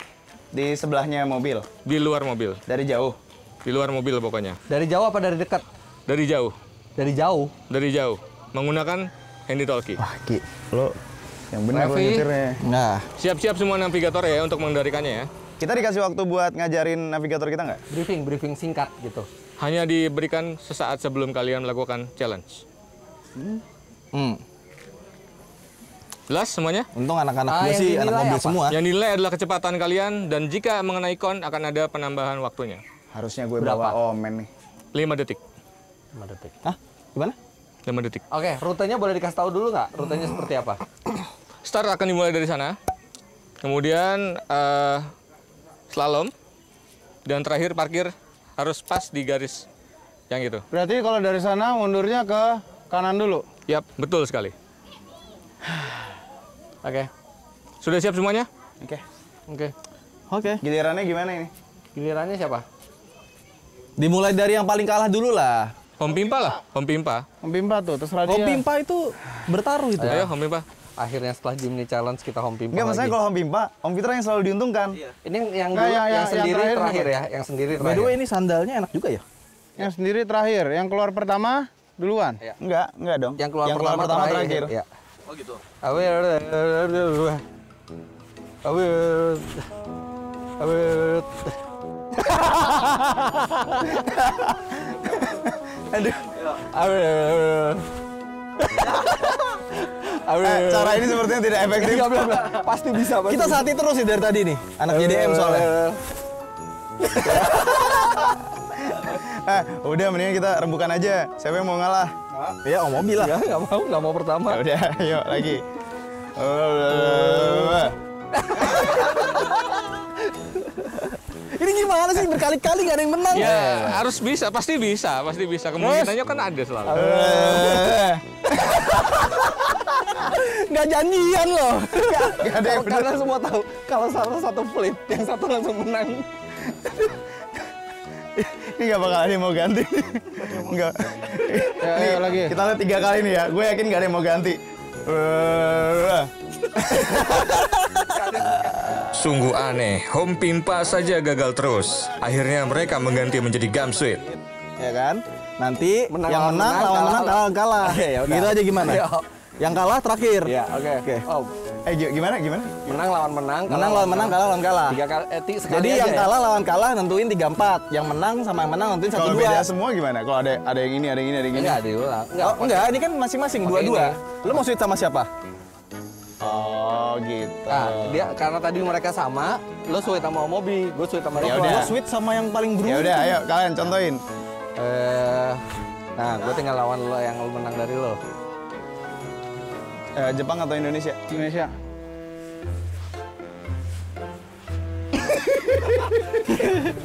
Di sebelahnya mobil? Di luar mobil. Dari jauh? Di luar mobil pokoknya. Dari jauh apa dari dekat? Dari jauh. Dari jauh? Dari jauh. Menggunakan handy talkie. Wah, Ki. Lo yang benar lo nyetirnya. Nah. Siap-siap semua navigator ya untuk mengendarikannya ya. Kita dikasih waktu buat ngajarin navigator kita nggak? Briefing, briefing singkat gitu. Hanya diberikan sesaat sebelum kalian melakukan challenge. Hmm. Hmm. Jelas semuanya? Untung anak-anak gue ah, sih anak mobil apa? Semua. Yang nilai adalah kecepatan kalian dan jika mengenai kon akan ada penambahan waktunya. Harusnya gue berapa? Bawa omen nih. lima detik. lima detik. Hah? Gimana? lima detik. Oke, rutenya boleh dikasih tahu dulu nggak? Rutenya seperti apa? Start akan dimulai dari sana. Kemudian uh, slalom. Dan terakhir parkir harus pas di garis yang itu. Berarti kalau dari sana mundurnya ke kanan dulu? Yap, betul sekali. Oke. Okay. Sudah siap semuanya? Oke. Okay. Oke. Okay. Oke. Okay. Gilirannya gimana ini? Gilirannya siapa? Dimulai dari yang paling kalah dulu lah. Om Pimpa lah, Om Pimpa. Om Pimpa tuh, terserah dia. Om Pimpa itu bertaruh itu. Ayo, Om Pimpa. Akhirnya setelah Jimny challenge kita Om Pimpa. Enggak, maksudnya kalau Om Pimpa, Om Fitra yang selalu diuntungkan. Iya. Ini yang dulu, nah, yang, yang, yang sendiri yang terakhir, terakhir ya, yang sendiri terakhir. By the way, ini sandalnya enak juga ya. Yang sendiri terakhir, yang keluar pertama duluan. Iya. Enggak, enggak dong. Yang keluar, yang keluar pertama, pertama terakhir. terakhir. Ya. Oh gitu. Awe. Awe. Awe. Aduh. Eh, cara ini sepertinya tidak efektif. Gak, blah, blah. Pasti bisa. Pasti kita saat itu terus ya dari tadi nih. Anak J D M soalnya. Eh, udah mendingan kita rembukan aja. Siapa yang mau ngalah? Nah. Ya Om Mobi lah. Enggak ya, mau, enggak mau pertama. Ya udah, yuk lagi. Ini gimana sih berkali-kali gak ada yang menang? Ya, ya, harus bisa, pasti bisa, pasti bisa. Kemungkinannya kan ada selalu. Nggak janjian loh. Gak, gak ada yang karena semua tahu kalau salah satu pelit, yang satu langsung menang. Ini nggak bakal ada yang mau ganti. Nggak. Ya, ini, ayo, lagi. Kita lihat tiga kali nih ya. Gue yakin nggak ada yang mau ganti. Sungguh aneh, Om Pimpa saja gagal terus. Akhirnya mereka mengganti menjadi Gamsuit. Ya kan? Nanti menang, yang menang, lawan menang, kalah kalah. Okay, gitu aja gimana? Yo. Yang kalah terakhir. Ya, oke. Okay. Okay. Oh. Eh gimana gimana? Menang lawan menang, menang lawan menang, kalah lawan kalah. Tiga kali, eh, jadi yang kalah ya? Lawan kalah nentuin tiga empat, yang menang sama yang menang nentuin satu dua. Kalau beda semua gimana? Kalau ada ada yang ini, ada yang ini, ada yang ini. Enggak, ada ulang. Enggak, oh, enggak, ini kan masing-masing dua-dua. -masing, lu mau suit sama siapa? Oh gitu. Nah, dia karena tadi mereka sama, lo suit sama Om Mobi, gue suit sama Ridwan. Gue suit sama yang paling beruntung. Ya udah, ayo kalian contohin. Uh, nah, gue tinggal lawan lo yang lo menang dari lo. Uh, Jepang atau Indonesia? Indonesia.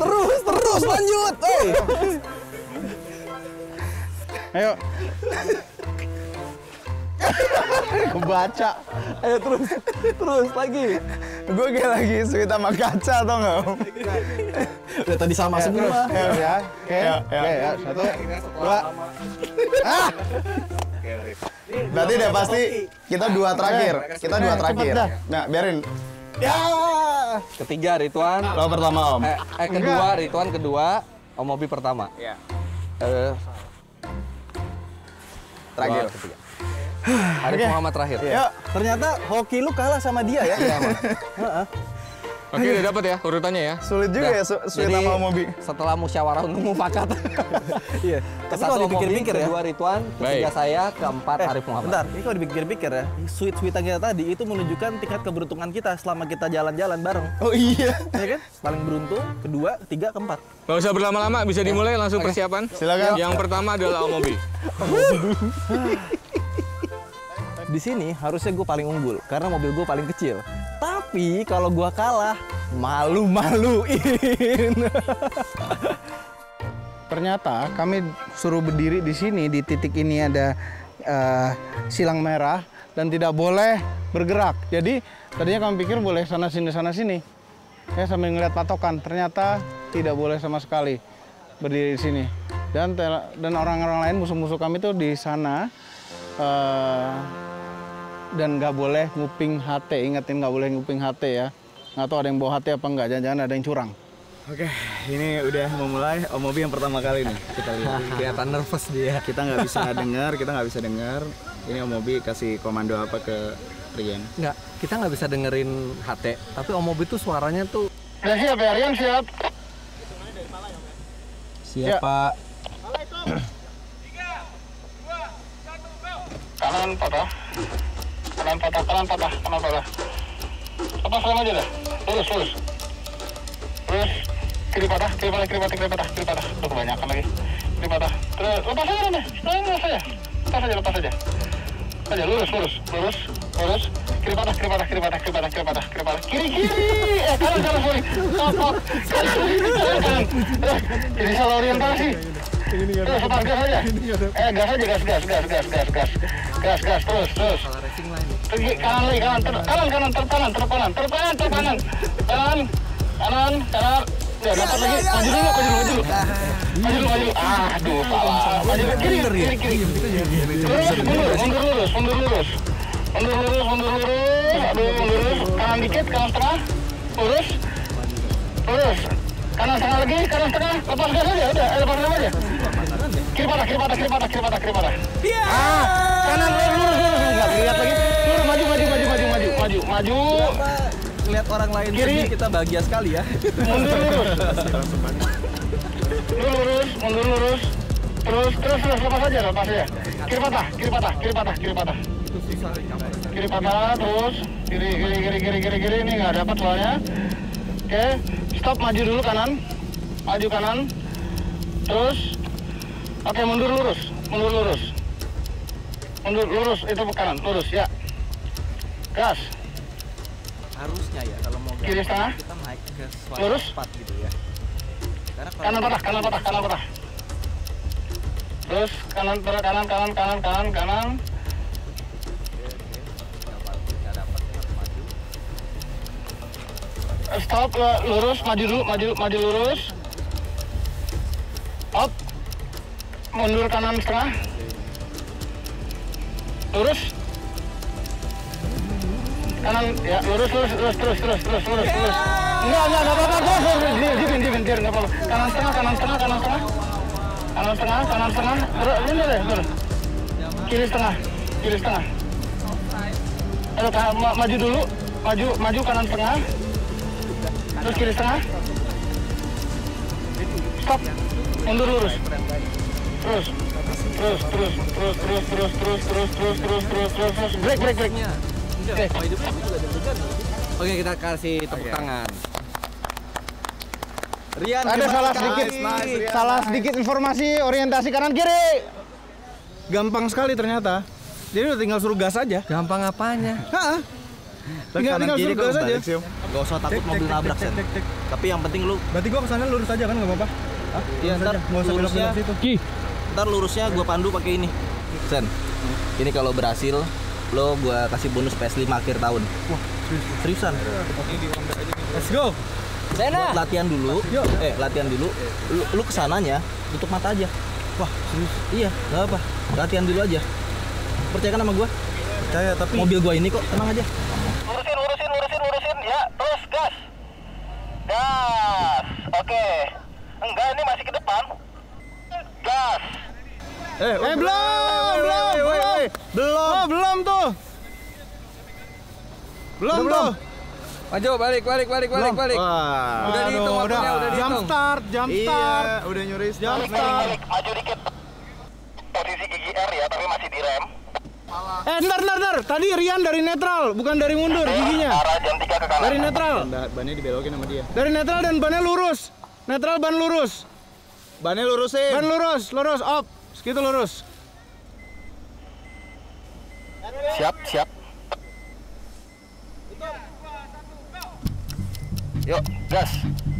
Terus, terus lanjut. Hey. Ayo. Kebaca. Ayo terus, terus lagi. Gue kayak lagi suit sama kaca atau nggak? Udah tadi sama ya, semua. Ya, ya. Oke, ya, ya. Okay, ya. Satu, dua. Ah. Berarti udah pasti kita dua terakhir. Kita dua terakhir. Nah, biarin. Ya. Ketiga Ridwan. Lo pertama Om. Eh, eh kedua Ridwan kedua, Om Mobi pertama. Iya. Eh. Terakhir. Ketiga. Arief Muhammad terakhir. Ya, ternyata hoki lu kalah sama dia ya. Iya, Mas. Heeh. Oke, udah dapat ya urutannya ya. Sulit juga udah. ya su sulit sama Om Mobi. Setelah musyawarah untuk mufakat. Iya. Kesatu Om Mobi, ya? Kedua Ridwan, ketiga saya, keempat eh, Arief Muhammad. Bentar, ini kalau dipikir-pikir ya, sweet-sweetan kita tadi itu menunjukkan tingkat keberuntungan kita selama kita jalan-jalan bareng. Oh iya. Iya kan? Paling beruntung, kedua, ketiga, keempat. Gak usah berlama-lama, bisa dimulai langsung okay. persiapan. Silakan. Yang pertama adalah Om Mobi. Di sini harusnya gue paling unggul karena mobil gue paling kecil. Tapi kalau gue kalah, malu-maluin. Ternyata kami suruh berdiri di sini, di titik ini ada uh, silang merah dan tidak boleh bergerak. Jadi tadinya kami pikir boleh sana sini sana sini. Ya sambil ngeliat patokan, ternyata tidak boleh sama sekali berdiri di sini. Dan dan orang-orang lain musuh-musuh kami tuh di sana. Uh, Dan nggak boleh nguping H T, ingetin nggak boleh nguping H T ya. Nggak tahu ada yang bawa H T apa nggak, jangan-jangan ada yang curang. Oke, ini udah memulai Om Mobi yang pertama kali nih. Kita lihat, kelihatan nervous dia. Kita nggak bisa dengar, kita nggak bisa dengar. Ini Om Mobi kasih komando apa ke Rian? Nggak, kita nggak bisa dengerin H T. Tapi Om Mobi tuh suaranya tuh... Udah siap ya, Rian siap. Siap, Pak. Assalamualaikum. tiga, dua, satu, go! Kanan, patah. Kanan patah, kanan patah, kanan patah. Apa selam aja dah? Lurus, lurus. Terus, kiri patah, kiri patah, kiri patah, kiri patah, kiri patah. Udah kebanyakan lagi. Kiri patah. Terus, lepas aja nih. Lepas aja. Lepas aja, lepas aja. Lepas aja, lurus, lurus, lurus, lurus. Kiri patah, kiri patah, kiri patah, kiri patah, kiri patah, kiri patah. Kiri, kiri. Eh, kanan, kanan, sorry. Kanan, kanan. Jadi salah orientasi. Terus, lepas gas aja. Eh, gas aja, gas, gas, gas, gas, gas, gas. Gas, gas, terus, terus. Kanan lagi, kanan, ter kanan, kanan, ter kanan, ter kanan, ter kanan, ter kanan, kanan, kanan, kanan. Ya, dapat lagi. Maju dulu, maju dulu, maju dulu. Maju dulu, maju. Aduh, salah. Maju ke kiri, kiri, kiri. Lurus, mundur, mundur lurus, mundur lurus. Mundur lurus, mundur lurus. Aduh, mundur lurus. Kanan dikit, kanan tengah. Lurus. Lurus. Kanan tengah lagi, kanan tengah. Lepas gas aja, udah, lepas gas aja. Kiri patah, kiri patah, kiri patah, kiri patah, kiri patah. Ah, kanan lurus, lurus, enggak lihat lagi. Maju, maju, maju, maju, maju, maju, maju. Lihat orang lain sedih, kita bahagia sekali ya. Mundur lurus. Lurus, mundur lurus. Terus, terus, terus, lepas aja, lepas aja. Kiri patah, kiri patah, kiri patah, kiri patah. Kiri patah, terus. Kiri, kiri, kiri, kiri, kiri, kiri. Ini nggak dapat soalnya. Oke, stop, maju dulu kanan. Maju kanan. Terus. Oke, mundur lurus, mundur lurus. Mundur lurus, itu kanan, lurus ya. Gas. Harusnya ya kalau mau gas, kiri setengah. Kita naik ke suara lurus. Empat gitu ya. Karena kalau kanan patah, kanan patah, kanan patah. Terus kanan terus kanan kanan kanan kanan kanan. Stop, lurus, maju dulu, maju maju lurus. Up. Mundur kanan setengah. Lurus. Kanan, ya, lurus, lurus, lurus, terus, terus, terus, lurus, lurus. Enggak, enggak, enggak apa-apa, terus, terus, dipin, dipin, dipin, enggak apa-apa. Kanan setengah, kanan setengah, kanan setengah. Kanan setengah, kanan setengah, terus, ini deh, terus. Kiri setengah, kiri setengah. Aduh, maju dulu, maju, maju kanan setengah. Terus kiri setengah. Stop, mundur lurus. Terus, terus, terus, terus, terus, terus, terus, terus, terus, terus, terus, terus, terus, break, break, break. Oke, okay, kita kasih tepuk okay. tangan. Rian, ada salah sedikit, nice, nice, Rian, salah nice. sedikit informasi orientasi kanan kiri. Gampang sekali ternyata. Jadi udah tinggal suruh gas aja. Gampang apanya? Hah? Tinggal, tinggal suruh gas aja. Gak usah takut cek, mobil nabrak. Tapi yang penting lu. Berarti gua kesana lurus aja kan, nggak apa-apa? Iya, ntar lurusnya. Ntar lurusnya gua pandu pakai ini. Sen, ini kalau berhasil. Lo gue kasih bonus P S lima akhir tahun. Wah, seriusan. Let's go. Sena. Buat latihan dulu. Yo. Eh, latihan dulu. Lu, lu kesananya tutup mata aja. Wah, serius. Iya, nggak apa. Latihan dulu aja. Percayakan sama gue. Percaya, tapi mobil gue ini kok tenang aja. Urusin, urusin, urusin, urusin. Ya, terus gas. Gas. Oke. Enggak, ini masih ke depan. Gas. Eh, eh belum, belum, belum, belum, belum tuh, belum, belum. Maju, balik, balik, balik, balik, balik. Wah. Udah dihitung, udah, udah dihitung. Jam start, jam start. Iya, udah nyuri jam start. Balik, balik, maju dikit. Posisi gigi R ya, tapi masih di rem. Eh, ntar, ntar, ntar. Tadi Rian dari netral, bukan dari mundur giginya. Arah jam tiga ke kanan. Dari netral. Bannya dibelokin sama dia. Dari netral dan bannya lurus. Netral, ban lurus. Bannya lurusin. Ban lurus, lurus, op. Segitu lurus. Siap, siap. Yuk, gas,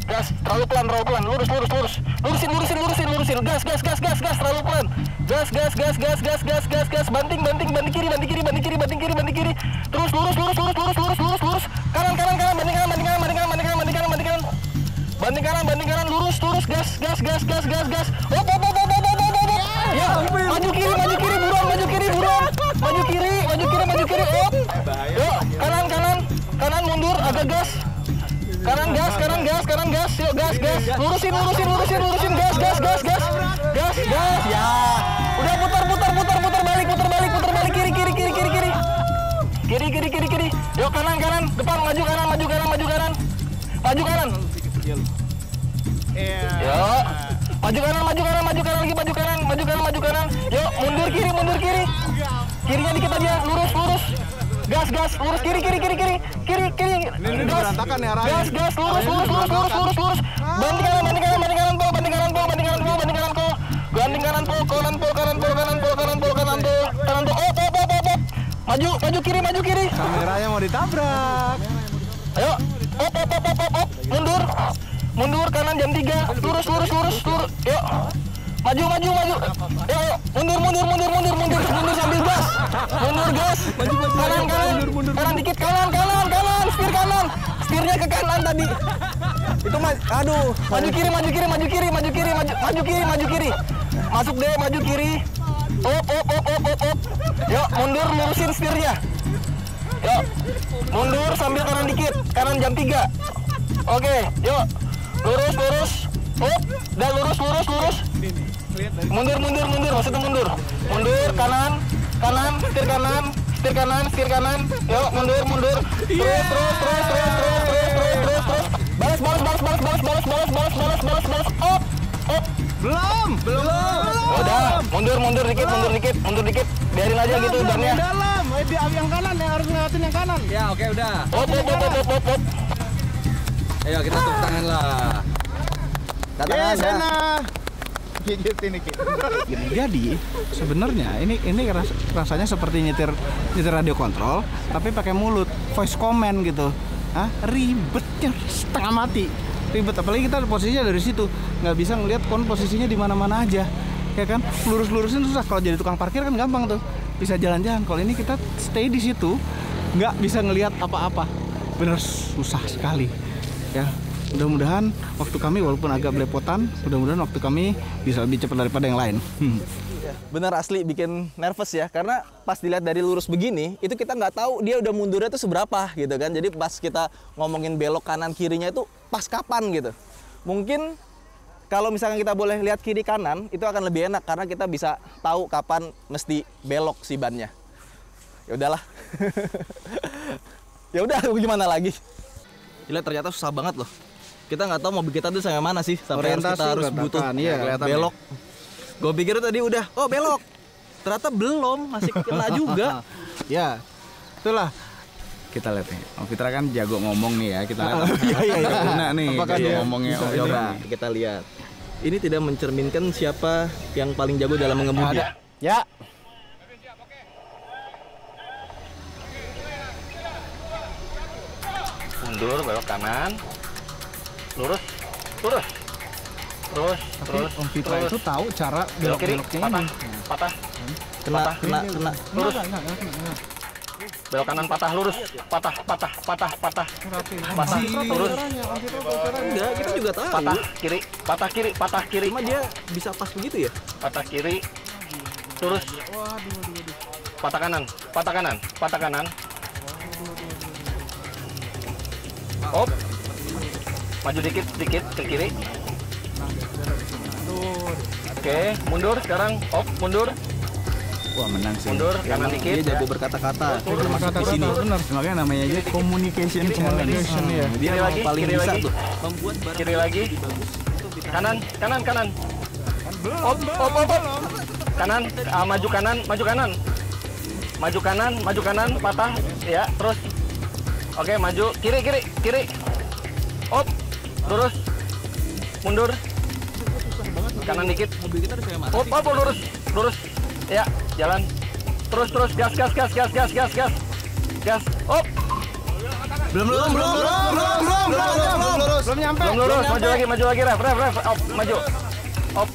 gas, terlalu pelan, terlalu pelan, lurus, lurus, lurus, lurusin, lurusin, lurusin, lurusin, gas, gas, gas, gas, gas, terlalu pelan, gas, gas, gas, gas, gas, gas, gas, gas, banting, banting, banting kiri, banting kiri, banting kiri, banting kiri, banting kiri, terus lurus, lurus, lurus, lurus, lurus, lurus, lurus, kanan, kanan, kanan, banting kanan, banting kanan, banting kanan, banting kanan, banting kanan, banting kanan, banting kanan, banting kanan, lurus, lurus, gas, gas, gas, gas, gas, gas, op, op, op, op, op, op, op, op, ya, maju kiri, maju kiri, buruan, maju kiri, buruan, maju kiri, maju kiri, maju kiri, op, yuk, kanan, kanan, kanan, mundur, agak gas. Kanan gas, kanan gas, kanan gas, yuk gas, gas, lurusin, lurusin, lurusin, lurusin, gas, gas, gas, gas, gas, gas, ya, udah putar, putar, putar, putar balik, putar balik, putar balik, kiri, kiri, kiri, kiri, kiri, kiri, kiri, kiri, kiri, yuk kanan, kanan, depan, maju kanan, maju kanan, maju kanan, maju kanan, yuk, maju kanan, maju kanan, maju kanan lagi, maju kanan, maju kanan, maju kanan, yuk mundur kiri, mundur kiri, kirinya dikit aja, lurus, lurus. Gas, gas, lurus, kiri, kiri, kiri, kiri, kiri, kiri, gas, gas, gas, lurus, lurus, lurus, lurus, lurus, lurus, banting kanan, banting kanan, banting kanan, banting kanan, banting kanan, banting kanan, banting kanan, kanan, kanan, kanan, kanan, kanan, kanan, op, op, op, op, maju, maju kiri, maju kiri, kameranya mau ditabrak, ayo, op, op, op, op, op, mundur, mundur kanan jam tiga, lurus, lurus, lurus, lurus, yuk. Maju, maju, maju. Yo, yo, mundur, mundur, mundur, mundur, mundur, mundur sambil gas. Mundur gas. Maju, maju, kanan, kanan, kanan dikit, kanan, kanan, kanan, setir kanan, setirnya ke kanan tadi. Itu maju, aduh. Maju kiri, maju kiri, maju kiri, maju kiri, maju, maju kiri, maju kiri. Masuk deh, maju kiri. Op, op, op, op, op, op. Yo, mundur, lurusin setirnya. Yo, mundur sambil kanan dikit, kanan jam tiga. Oke, yo, lurus, lurus. Op, dah lurus, lurus, lurus. Mundur, mundur, mundur, maksudnya mundur. Mundur, kanan, kanan, setir kanan, setir kanan, setir kanan. Yuk, mundur, mundur. Terus, terus, terus, terus, terus, terus, terus, terus, terus. Balas, balas, balas, balas, balas, balas, balas, balas, balas, balas, balas. Op, op. Belum, belum. Udah, mundur, mundur dikit, mundur dikit, mundur dikit. Biarin aja gitu bannya. Dalam, yang kanan, yang harus ngelawatin yang kanan. Ya, oke, udah. Op, op, op, op, op, op. Ayo, kita tepuk tangan lah. Yes, enak. Jadi sebenarnya ini ini ras, rasanya seperti nyetir nyetir radio kontrol tapi pakai mulut, voice comment gitu. Ah, ribetnya setengah mati, ribet. Apalagi kita posisinya dari situ, nggak bisa ngelihat kon posisinya di mana-mana aja, ya kan? Lurus-lurusin susah. Kalau jadi tukang parkir kan gampang tuh, bisa jalan-jalan. Kalau ini kita stay di situ, nggak bisa ngelihat apa-apa, bener susah sekali, ya. Mudah-mudahan waktu kami walaupun agak belepotan, mudah-mudahan waktu kami bisa lebih cepat daripada yang lain. Hmm. Benar asli bikin nervous ya, karena pas dilihat dari lurus begini, itu kita nggak tahu dia udah mundurnya itu seberapa gitu kan. Jadi pas kita ngomongin belok kanan kirinya itu pas kapan gitu. Mungkin kalau misalkan kita boleh lihat kiri kanan, itu akan lebih enak karena kita bisa tahu kapan mesti belok si bannya. Ya udahlah. Ya udah gimana lagi? Gila ternyata susah banget loh. Kita nggak tahu mau kita tuh sampai mana sih, sampai harus kita harus butuh iya, belok. Ya. Gue pikir tadi udah, oh belok. Ternyata belum, masih kena juga. Ya, itulah. Kita lihat nih, Om Fitra kan jago ngomong nih ya. Kita lihat. Iya iya iya. Nah nih, apakah jago ngomongnya Om Fitra? Kita lihat. Ini tidak mencerminkan siapa yang paling jago dalam mengemudi. Ada. Ya. Mundur, belok kanan. Lurus, lurus, terus, terus. Om Fitra itu tahu cara belok kiri, patah, patah, kena, kena, kena, lurus, belok kanan, patah, lurus, patah, patah, patah, patah, patah, lurus. Enggak, kita juga tahu. Patah kiri, patah kiri, patah kiri. Cuma dia bisa pas begitu ya? Patah kiri, lurus, patah kanan, patah kanan, patah kanan. Op. Maju dikit, dikit ke kiri. Oke, mundur sekarang. Op, mundur. Wah, menang sih. Mundur, karena dikit. Dia jago berkata-kata. Di sini. Makanya namanya aja Communication Challenge. Dia paling bisa tuh. Kiri lagi. Kanan, kanan, kanan. Op, op, op, op. Kanan, maju kanan, maju kanan. Maju kanan, maju kanan, patah. Ya, terus. Oke, maju. Kiri, kiri, kiri. Op, terus. Mundur. Kanan dikit. Op, op, lurus, lurus. Ya, jalan. Terus, terus. Gas, gas, gas, gas, gas, gas, gas. Gas. Op. Belum, belum, belum, belum, belum, belum, belum, belum, lurus. Belum nyampe. Belum lurus. Maju lagi, maju lagi, ref, ref, ref. Op, maju. Op.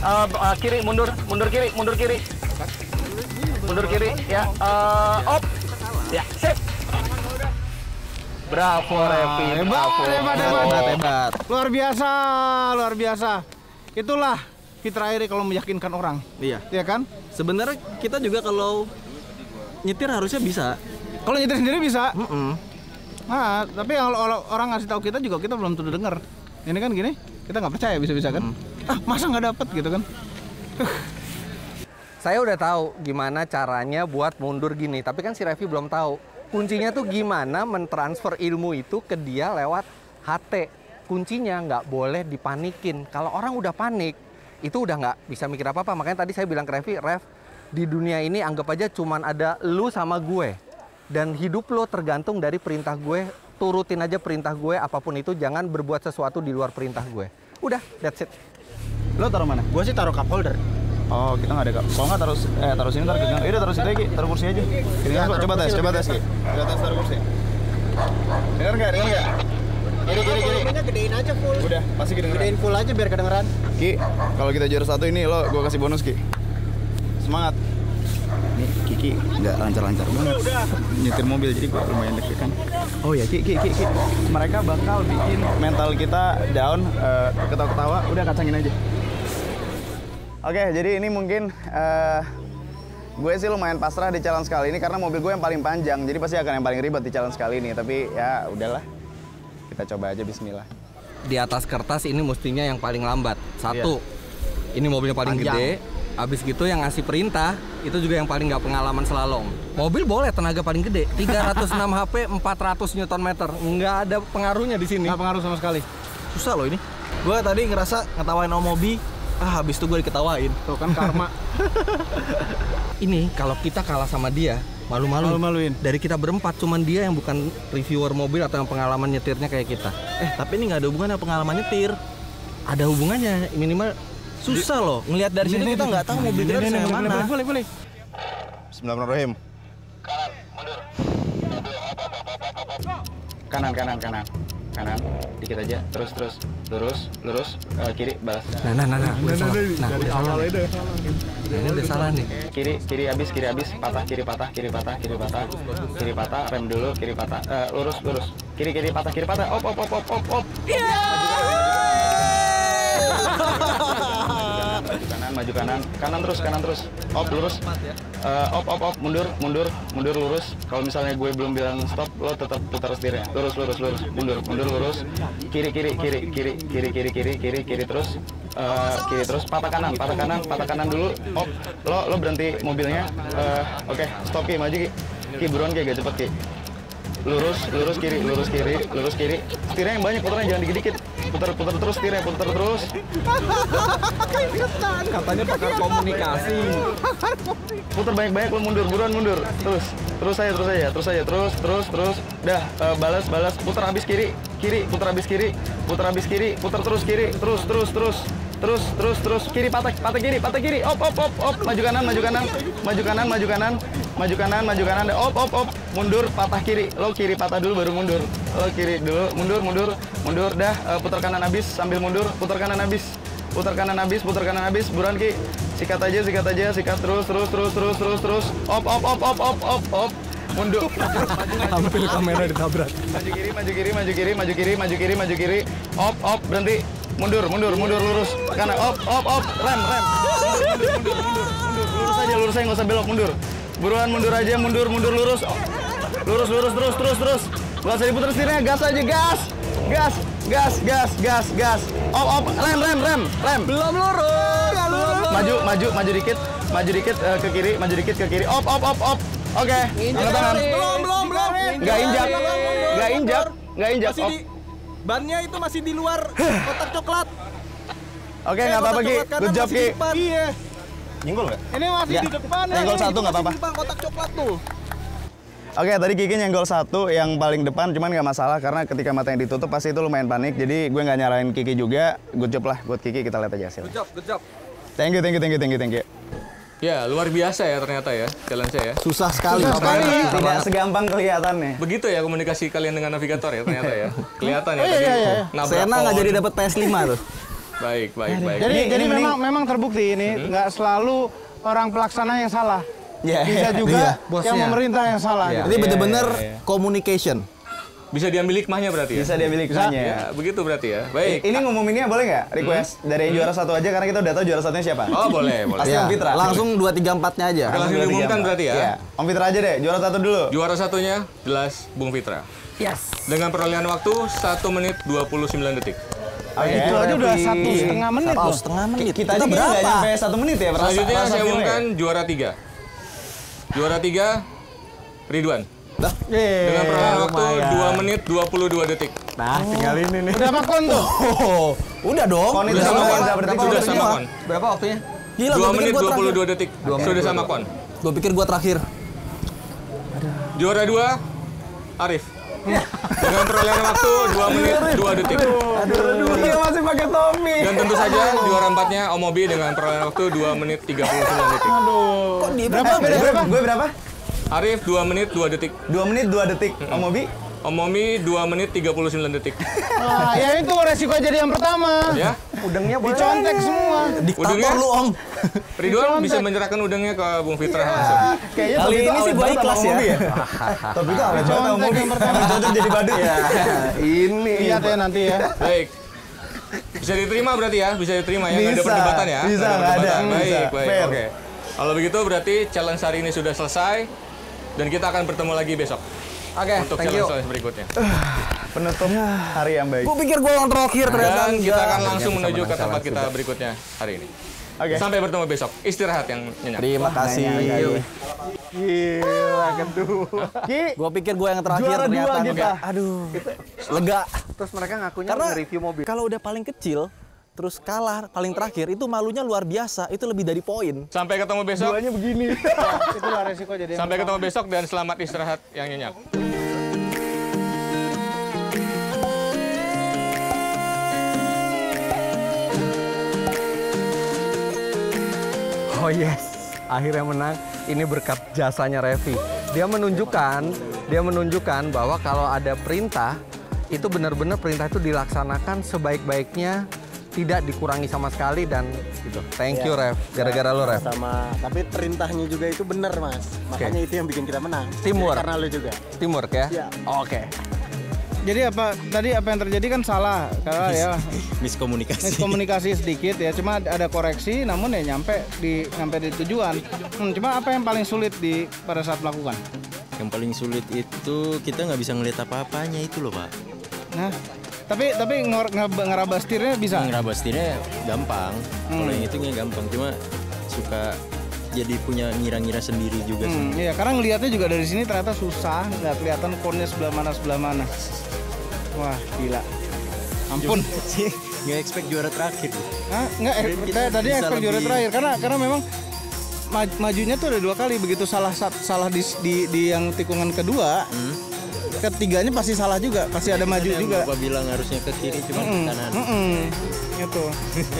Uh, uh, kiri, mundur, mundur kiri, mundur kiri. Mundur kiri, ya. Uh, op. Ya, sip. Bravo, Revy. Bravo. Hebat, hebat, hebat. Luar biasa, luar biasa. Itulah Fitra Iri kalau meyakinkan orang. Iya. Iya kan? Sebenarnya kita juga kalau nyetir harusnya bisa. Kalau nyetir sendiri bisa. Mm -mm. Nah, tapi kalau orang ngasih tahu kita juga kita belum tentu dengar. Ini kan gini, kita nggak percaya bisa-bisa kan? Mm -mm. Ah, masa nggak dapat gitu kan? Saya udah tahu gimana caranya buat mundur gini, tapi kan si Revy belum tahu. Kuncinya tuh gimana mentransfer ilmu itu ke dia lewat H T. Kuncinya nggak boleh dipanikin. Kalau orang udah panik, itu udah nggak bisa mikir apa-apa. Makanya tadi saya bilang ke Revy, Rev, di dunia ini anggap aja cuman ada lu sama gue. Dan hidup lo tergantung dari perintah gue, turutin aja perintah gue, apapun itu, jangan berbuat sesuatu di luar perintah gue. Udah, that's it. Lo taruh mana? Gue sih taruh cup holder. Oh, kita nggak ada cup. Kalau nggak taruh, eh taruh sini, taruh ke sini. Udah, taruh sini lagi, taruh kursi aja. Ya, taruh coba kursi, tes, coba tes. Coba tes, taruh kursi. Dengar nggak, dengar nggak? Kiri, kiri, kiri. Gedein aja full. Udah, pasti gedein. Gedein full aja biar kedengeran. Ki, kalau kita juara satu ini lo gue kasih bonus, Ki. Semangat. Nih, Kiki nggak lancar-lancar banget nyetir mobil, jadi gue lumayan deg-degan. Oh ya, Kiki, Kiki, Kiki. Mereka bakal bikin mental kita down, uh, ketawa-ketawa, udah kacangin aja. Oke, jadi ini mungkin uh, gue sih lumayan pasrah di challenge kali ini karena mobil gue yang paling panjang, jadi pasti akan yang paling ribet di challenge kali ini. Tapi ya udahlah, kita coba aja, bismillah. Di atas kertas ini mestinya yang paling lambat. Satu, iya. Ini mobilnya paling panjang. Gede. Abis gitu yang ngasih perintah, itu juga yang paling nggak pengalaman slalom. Mobil boleh tenaga paling gede, tiga ratus enam HP, empat ratus newton meter. Nggak ada pengaruhnya di sini. Nggak pengaruh sama sekali. Susah loh ini. Gue tadi ngerasa ngetawain Om Mobi, ah habis itu gue diketawain. Tuh kan karma. Ini kalau kita kalah sama dia, malu-malu. Malu-maluin. Dari kita berempat, cuman dia yang bukan reviewer mobil atau yang pengalaman nyetirnya kayak kita. Eh, tapi ini nggak ada hubungannya pengalaman nyetir. Ada hubungannya, minimal. Susah loh, ngelihat dari sini kita nggak tahu mobil kita yang mana. Boleh, boleh. Bismillahirrahmanirrahim. Kanan, mundur. Kanan, kanan, kanan. Kanan, dikit aja. Terus, terus. Lurus, lurus. Kiri, balas. Nah, nah, nah, nah. Udah salah. Nah, udah salah. Ini udah salah nih. Kiri, kiri habis, kiri habis. Patah, kiri patah, kiri patah, kiri patah. Kiri patah, rem dulu, kiri patah. Lurus, lurus. Kiri, kiri patah, kiri patah. Op, op, op, op, op, op. Maju kanan, maju kanan, kanan terus, kanan terus. Op, lurus. Uh, op, op, op, mundur, mundur, mundur, lurus. Kalau misalnya gue belum bilang stop, lo tetap putar setirnya. Lurus, lurus, lurus, mundur, mundur, lurus. Kiri, kiri, kiri, kiri, kiri, kiri, kiri, kiri, kiri terus. Uh, kiri terus, patah kanan, patah kanan, patah kanan dulu. Op, lo, lo berhenti mobilnya. Uh, Oke, okay. Stop, Ki, maju, Ki. Ki, buruan, Ki, agak cepet, Ki. Lurus, lurus, kiri, lurus, kiri, lurus, kiri. Setirnya yang banyak, putarnya jangan dikit-dikit. Putar, putar terus, tirnya putar terus. Katanya pakar komunikasi. Putar banyak-banyak, lo mundur, buruan mundur. Terus, terus aja, terus aja, terus aja, terus, terus, terus. Dah, uh, balas, balas, putar habis kiri, kiri, putar habis kiri, putar habis kiri, putar terus kiri, terus, terus, terus, terus, terus, terus, kiri, patah, patah kiri, patah kiri. Op, op, op, op, maju kanan, maju kanan, maju kanan, maju kanan, maju kanan, maju kanan. Op, op, op, mundur, patah kiri. Lo kiri patah dulu, baru mundur. Lo kiri dulu, mundur, mundur, mundur. Dah, uh, putar kanan habis sambil mundur, putar kanan habis, putar kanan habis, putar kanan habis, buruan Ki, sikat aja, sikat aja, sikat terus, terus, terus, terus, terus, terus, op, op, op, op, op, op, op, mundur. Hampir kamera ditabrak. Maju kiri, maju kiri, maju kiri, maju kiri, maju kiri, maju kiri, op, op, berhenti, mundur, mundur, mundur, lurus, kanan, op, op, op, rem, rem, mundur, mundur, mundur, mundur, lurus aja, lurus aja, nggak usah belok, mundur, buruan mundur aja, mundur, mundur, lurus, lurus, lurus, terus, terus, terus, nggak usah diputar setirnya, gas aja, gas, gas. Gas, gas, gas, gas. Op, op, rem, rem, rem, rem. Belum lurus. Belum lurus. maju, maju, maju dikit, maju dikit uh, ke kiri, maju dikit ke kiri. Op, op, op, op. Oke, angkat tangan. Belum, belum, belum. Nggak injak, nggak injak, nggak injak. Op. Bannya itu masih di luar kotak coklat. Oke, nggak apa-apa, Ki. Good job, Ki. Iya. Nyinggol nggak? Ini masih di depan. Nyinggol satu nggak apa-apa. Kotak coklat tuh. Oke, tadi Kiki nyenggol satu yang paling depan, cuman nggak masalah karena ketika matanya ditutup pasti itu lumayan panik. Jadi gue nggak nyalain Kiki juga. Good job lah buat Kiki, kita lihat aja hasilnya. Good job, good job. Thank you, thank you, thank you, thank you, thank you. Ya, luar biasa ya ternyata ya, challenge-nya ya. Susah sekali. Susah sekali. Tidak, Tidak segampang kelihatannya. Begitu ya komunikasi kalian dengan navigator ya ternyata ya. Kelihatan ya. Oh, iya, iya, iya. Sena nggak jadi dapat P S lima tuh. Baik, baik, baik. Jadi, ini, jadi ini, memang, ini. memang terbukti ini nggak hmm. selalu orang pelaksana yang salah. Yeah. Bisa juga yeah. yang pemerintah yang salah. Yeah. Jadi yeah, benar-benar yeah, yeah. communication. Bisa diambil hikmahnya berarti ya? Bisa diambil hikmahnya. Ya, begitu berarti ya. Baik. Ini ngumuminnya boleh nggak? Request hmm. dari hmm. juara satu aja karena kita udah tahu juara satunya siapa. Oh boleh, boleh. Pasti ya. Om Fitra. Langsung dua tiga empat-nya aja. Kita langsung diumumkan berarti ya? ya. Om Fitra aja deh, juara satu dulu. Juara satunya jelas Bung Fitra. Yes. Dengan perolehan waktu satu menit dua puluh sembilan detik. Oh, okay. Itu aja udah satu setengah menit loh. Satu setengah menit. Kita, kita berapa? Nggak sampai satu menit ya? Selanjutnya saya umumkan juara tiga. Juara tiga, Ridwan. Nah, yeah, dengan perolehan yeah, waktu dua menit dua puluh dua detik. Nah, oh. tinggal ini nih. Berapa kon tuh? Oh, udah dong. Kon itu sama kon. Sudah sama kon. Berapa waktunya? Gila, dua menit dua puluh dua detik. Okay. Sudah sama kon. Gue pikir gua terakhir. Juara dua, Arief. Dengan perolehan waktu dua menit dua detik. Dia masih pakai Tommy. Dan tentu saja juara empatnya Om Mobi dengan perolehan waktu dua menit tiga puluh sembilan detik. Aduh. Kok dia berapa? Eh, berapa? Gue berapa? Arief dua menit dua detik. dua menit dua detik. Mm-hmm. Om Mobi? Om Mobi dua menit tiga puluh sembilan detik. Wah, ya itu resiko jadi yang pertama. Ya. Udangnya boleh dicontek semua. Diktator lu, Om. Ridwan bisa menyerahkan udangnya ke Bung Fitra langsung. Kayaknya kali ini sih buat kelas ya. Tapi itu awet banget Om Mobi. Cocok jadi badut ya. Ini. Lihat ya nanti ya. Baik. Bisa diterima berarti ya? Bisa diterima ya? Nggak ada perdebatan ya? Bisa, nggak ada. Baik, baik. Oke. Kalau begitu berarti challenge hari ini sudah selesai. Dan kita akan bertemu lagi besok. Oke, untuk challenge berikutnya. Penutup hari yang baik. Gue pikir gue yang terakhir ternyata. Dan kita akan langsung menuju ke tempat kita berikutnya hari ini. Oke. Sampai bertemu besok. Istirahat yang nyenyak. Terima kasih. Gila kedua. Gue pikir gue yang terakhir ternyata. Kita. Aduh. Lega. Terus mereka ngakunya nge-review mobil. Kalau udah paling kecil, terus kalah paling terakhir, itu malunya luar biasa. Itu lebih dari poin. Sampai ketemu besok. Duanya begini. Itulah resiko jadi. Sampai ketemu besok dan selamat istirahat yang nyenyak. Oh yes, akhirnya menang. Ini berkat jasanya Revy. Dia menunjukkan, dia menunjukkan bahwa kalau ada perintah, itu benar-benar perintah itu dilaksanakan sebaik-baiknya, tidak dikurangi sama sekali dan gitu. Thank you Rev, gara-gara lo Rev. Sama, tapi perintahnya juga itu benar mas. Makanya okay. itu yang bikin kita menang. Teamwork. Karena lo juga. Teamwork ya. Yeah. Oke. Okay. Jadi apa tadi apa yang terjadi kan salah karena Mis, ya miskomunikasi. Miskomunikasi sedikit ya, cuma ada koreksi namun ya nyampe di nyampe di tujuan. Hmm, cuma apa yang paling sulit di pada saat melakukan? Yang paling sulit itu kita nggak bisa ngelihat apa-apanya itu loh, Pak. Nah, tapi tapi ngeraba setirnya bisa. Ngeraba setirnya gampang. Hmm. Kalau yang itu nggak gampang, cuma suka jadi punya ngira-ngira sendiri juga sih. Hmm, iya, karena ngelihatnya juga dari sini ternyata susah, nggak kelihatan konnya sebelah mana sebelah mana. Wah, gila. Ampun. Nggak expect juara terakhir. Hah? Nggak, kita tadi expect lebih... juara terakhir. Karena karena memang majunya tuh ada dua kali. Begitu salah salah di, di, di yang tikungan kedua, hmm? ketiganya pasti salah juga. Pasti ya, ada maju yang juga. Bapak bilang harusnya ke kiri, cuma mm -mm. ke kanan. Mm -mm. Gitu.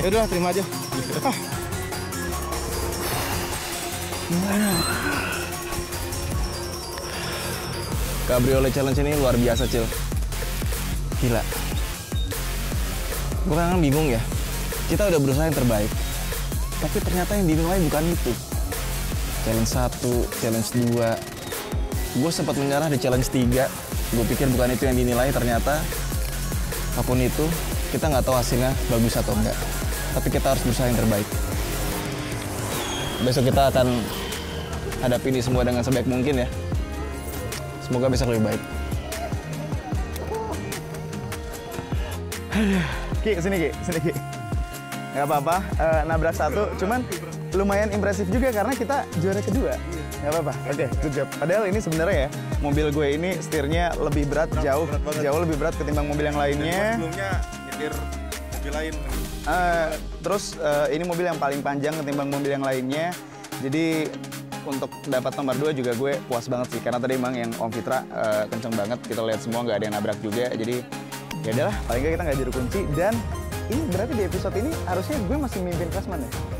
Yaudah, terima aja. Ah. Cabriolet Challenge ini luar biasa, Cil. Gila. Gue kadang bingung ya. Kita udah berusaha yang terbaik. Tapi ternyata yang bingung aja bukan itu. Challenge satu, challenge dua. Gue sempat menyerah di challenge tiga. Gue pikir bukan itu yang dinilai. Ternyata apapun itu, kita nggak tahu hasilnya bagus atau enggak. Tapi kita harus berusaha yang terbaik. Besok kita akan hadapi ini semua dengan sebaik mungkin ya. Semoga besok lebih baik. Ki, sini Ki, sini Ki. nggak apa-apa uh, nabrak satu, cuman lumayan impresif juga karena kita juara kedua. Nggak apa-apa, oke, good job. Padahal ini sebenarnya ya, mobil gue ini setirnya lebih berat, berat jauh berat jauh lebih berat ketimbang mobil yang lainnya. Sebelumnya nyetir mobil lain. Uh, terus uh, ini mobil yang paling panjang ketimbang mobil yang lainnya. Jadi untuk dapat nomor dua juga gue puas banget sih, karena tadi emang yang Om Fitra uh, kenceng banget, kita lihat semua nggak ada yang nabrak juga, jadi ya udahlah paling nggak kita nggak juru kunci. Dan ini berarti di episode ini harusnya gue masih mimpin klasmen ya?